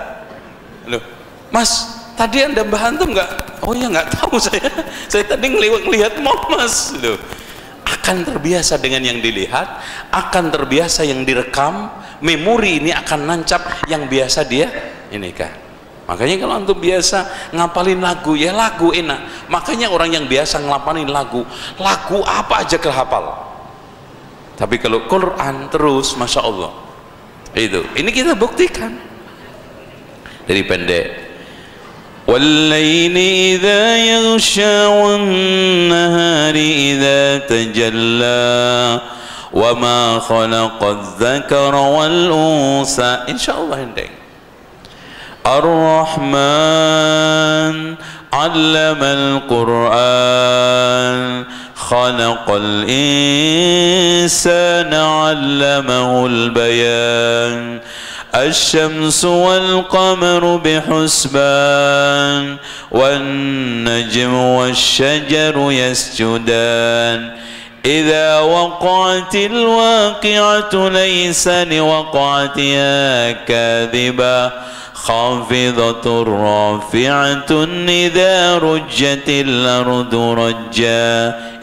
Loh, mas tadi ada mbah antum nggak? Oh ya nggak tahu saya. Saya tadi ngelihat mau mas. Loh, akan terbiasa dengan yang dilihat, akan terbiasa yang direkam, memori ini akan nancap yang biasa dia ini kan. Makanya kalau antum biasa ngapalin lagu, ya lagu enak. Makanya orang yang biasa ngapalin lagu apa aja kehafal. Tapi kalau Quran terus, Masya Allah. Itu, ini kita buktikan. Dari pendek. Wallaini idha yaghsha wan-nahari idha tajalla wa ma khalaqadz dzakara wal-unsa. Insyaallah endeng. الرحمن علم القرآن خلق الإنسان علمه البيان الشمس والقمر بحسبان والنجم والشجر يسجدان إذا وقعت الواقعة ليس لوقعتها كاذبة خافضة رافعة إذا رجت الأرض رجا.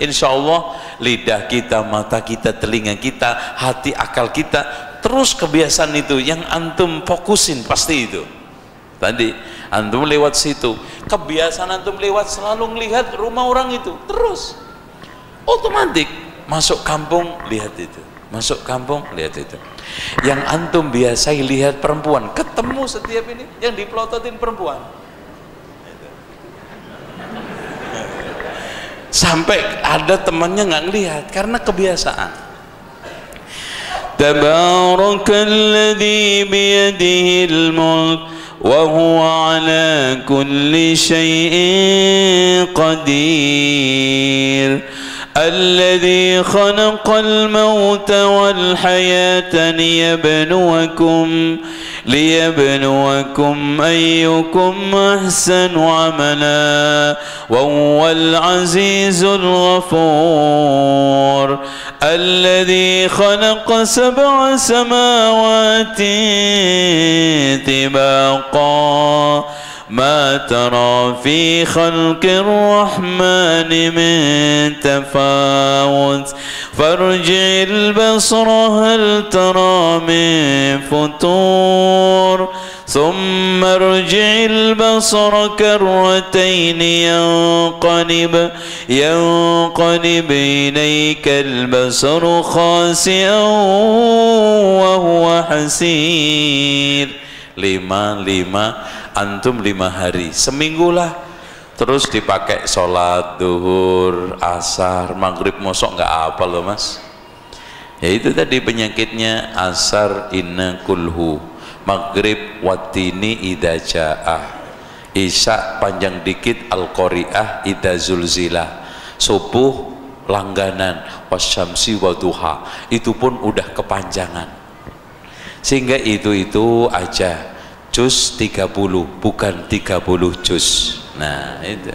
Insya Allah lidah kita, mata kita, telinga kita, hati, akal kita terus kebiasaan itu yang antum fokusin pasti itu. Tadi antum lewat situ, kebiasaan antum lewat selalu melihat rumah orang itu terus otomatis. Masuk kampung lihat itu, masuk kampung lihat itu. Yang antum biasa lihat perempuan, ketemu setiap ini yang dipelototin perempuan. Sampai ada temannya nggak ngelihat karena kebiasaan. Tabarakalladzi biyadihil mulk wa huwa ala kulli syai'in qadir. الذي خلق الموت والحياة ليبلوكم أيكم أحسن عملا وهو العزيز الغفور الذي خلق 7 سماوات طباقا ما ترى في خلق الرحمن من تفاوت فارجع البصر هل ترى من فطور ثم ارجع البصر كرتين ينقلب إليك البصر خاسئا وهو حسير. 5 antum 5 hari, seminggu lah, terus dipakai sholat duhur, asar, maghrib, mosok nggak apa loh mas. Ya itu tadi penyakitnya, asar inna kulhu, maghrib watini idha ja'ah, isya panjang dikit al-qori'ah idha zulzilah, subuh langganan, wasyamsi waduha, itu pun udah kepanjangan. Sehingga itu aja juz 30 bukan 30 juz. Nah, itu.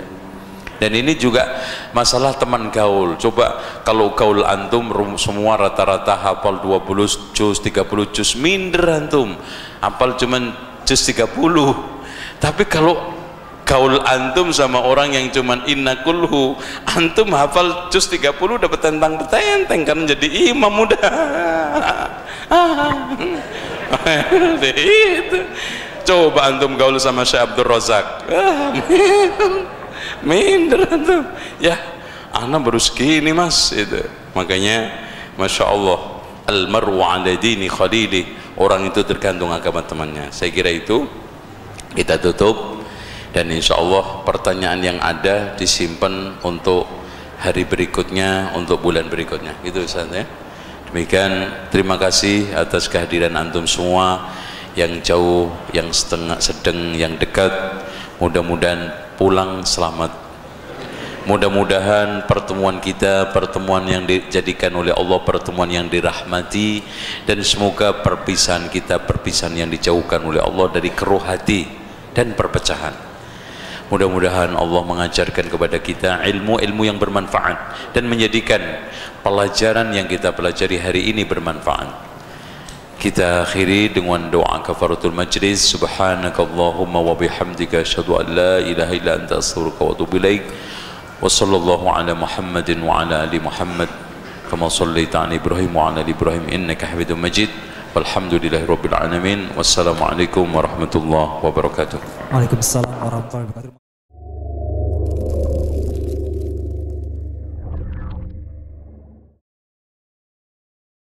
Dan ini juga masalah teman gaul. Coba kalau gaul antum semua rata-rata hafal 20 juz, 30 juz, minder antum. Hafal cuman juz 30. Tapi kalau gaul antum sama orang yang cuman inna kulhu, antum hafal juz 30 dapat tentang-tentang kan jadi imam muda. Coba antum gaul sama Syekh Abdul Razak. Minder tuh ya, anak baru segini mas itu. Makanya masya Allah, almaru ala dini khalili, orang itu tergantung agama temannya. Saya kira itu kita tutup, dan insya Allah pertanyaan yang ada disimpan untuk hari berikutnya, untuk bulan berikutnya gitu Ustaz ya. Demikian, terima kasih atas kehadiran antum semua, yang jauh, yang setengah sedang, yang dekat. Mudah-mudahan pulang selamat. Mudah-mudahan pertemuan kita pertemuan yang dijadikan oleh Allah, pertemuan yang dirahmati, dan semoga perpisahan kita perpisahan yang dijauhkan oleh Allah dari keruh hati dan perpecahan. Mudah-mudahan Allah mengajarkan kepada kita ilmu-ilmu yang bermanfaat dan menjadikan pelajaran yang kita pelajari hari ini bermanfaat. Kita akhiri dengan doa kafaratul majlis. Subhanakallahumma wa bihamdika asyhadu an la ilaha illa anta astaghfiruka wa atubu ilaik. Wa sallallahu ala Muhammadin wa ala ali Muhammad kama shallaita ala Ibrahim wa ala ali Ibrahim innaka Hamidum Majid. Walhamdulillahirabbil alamin. Wassalamualaikum warahmatullahi wabarakatuh. Waalaikumsalam warahmatullahi wabarakatuh.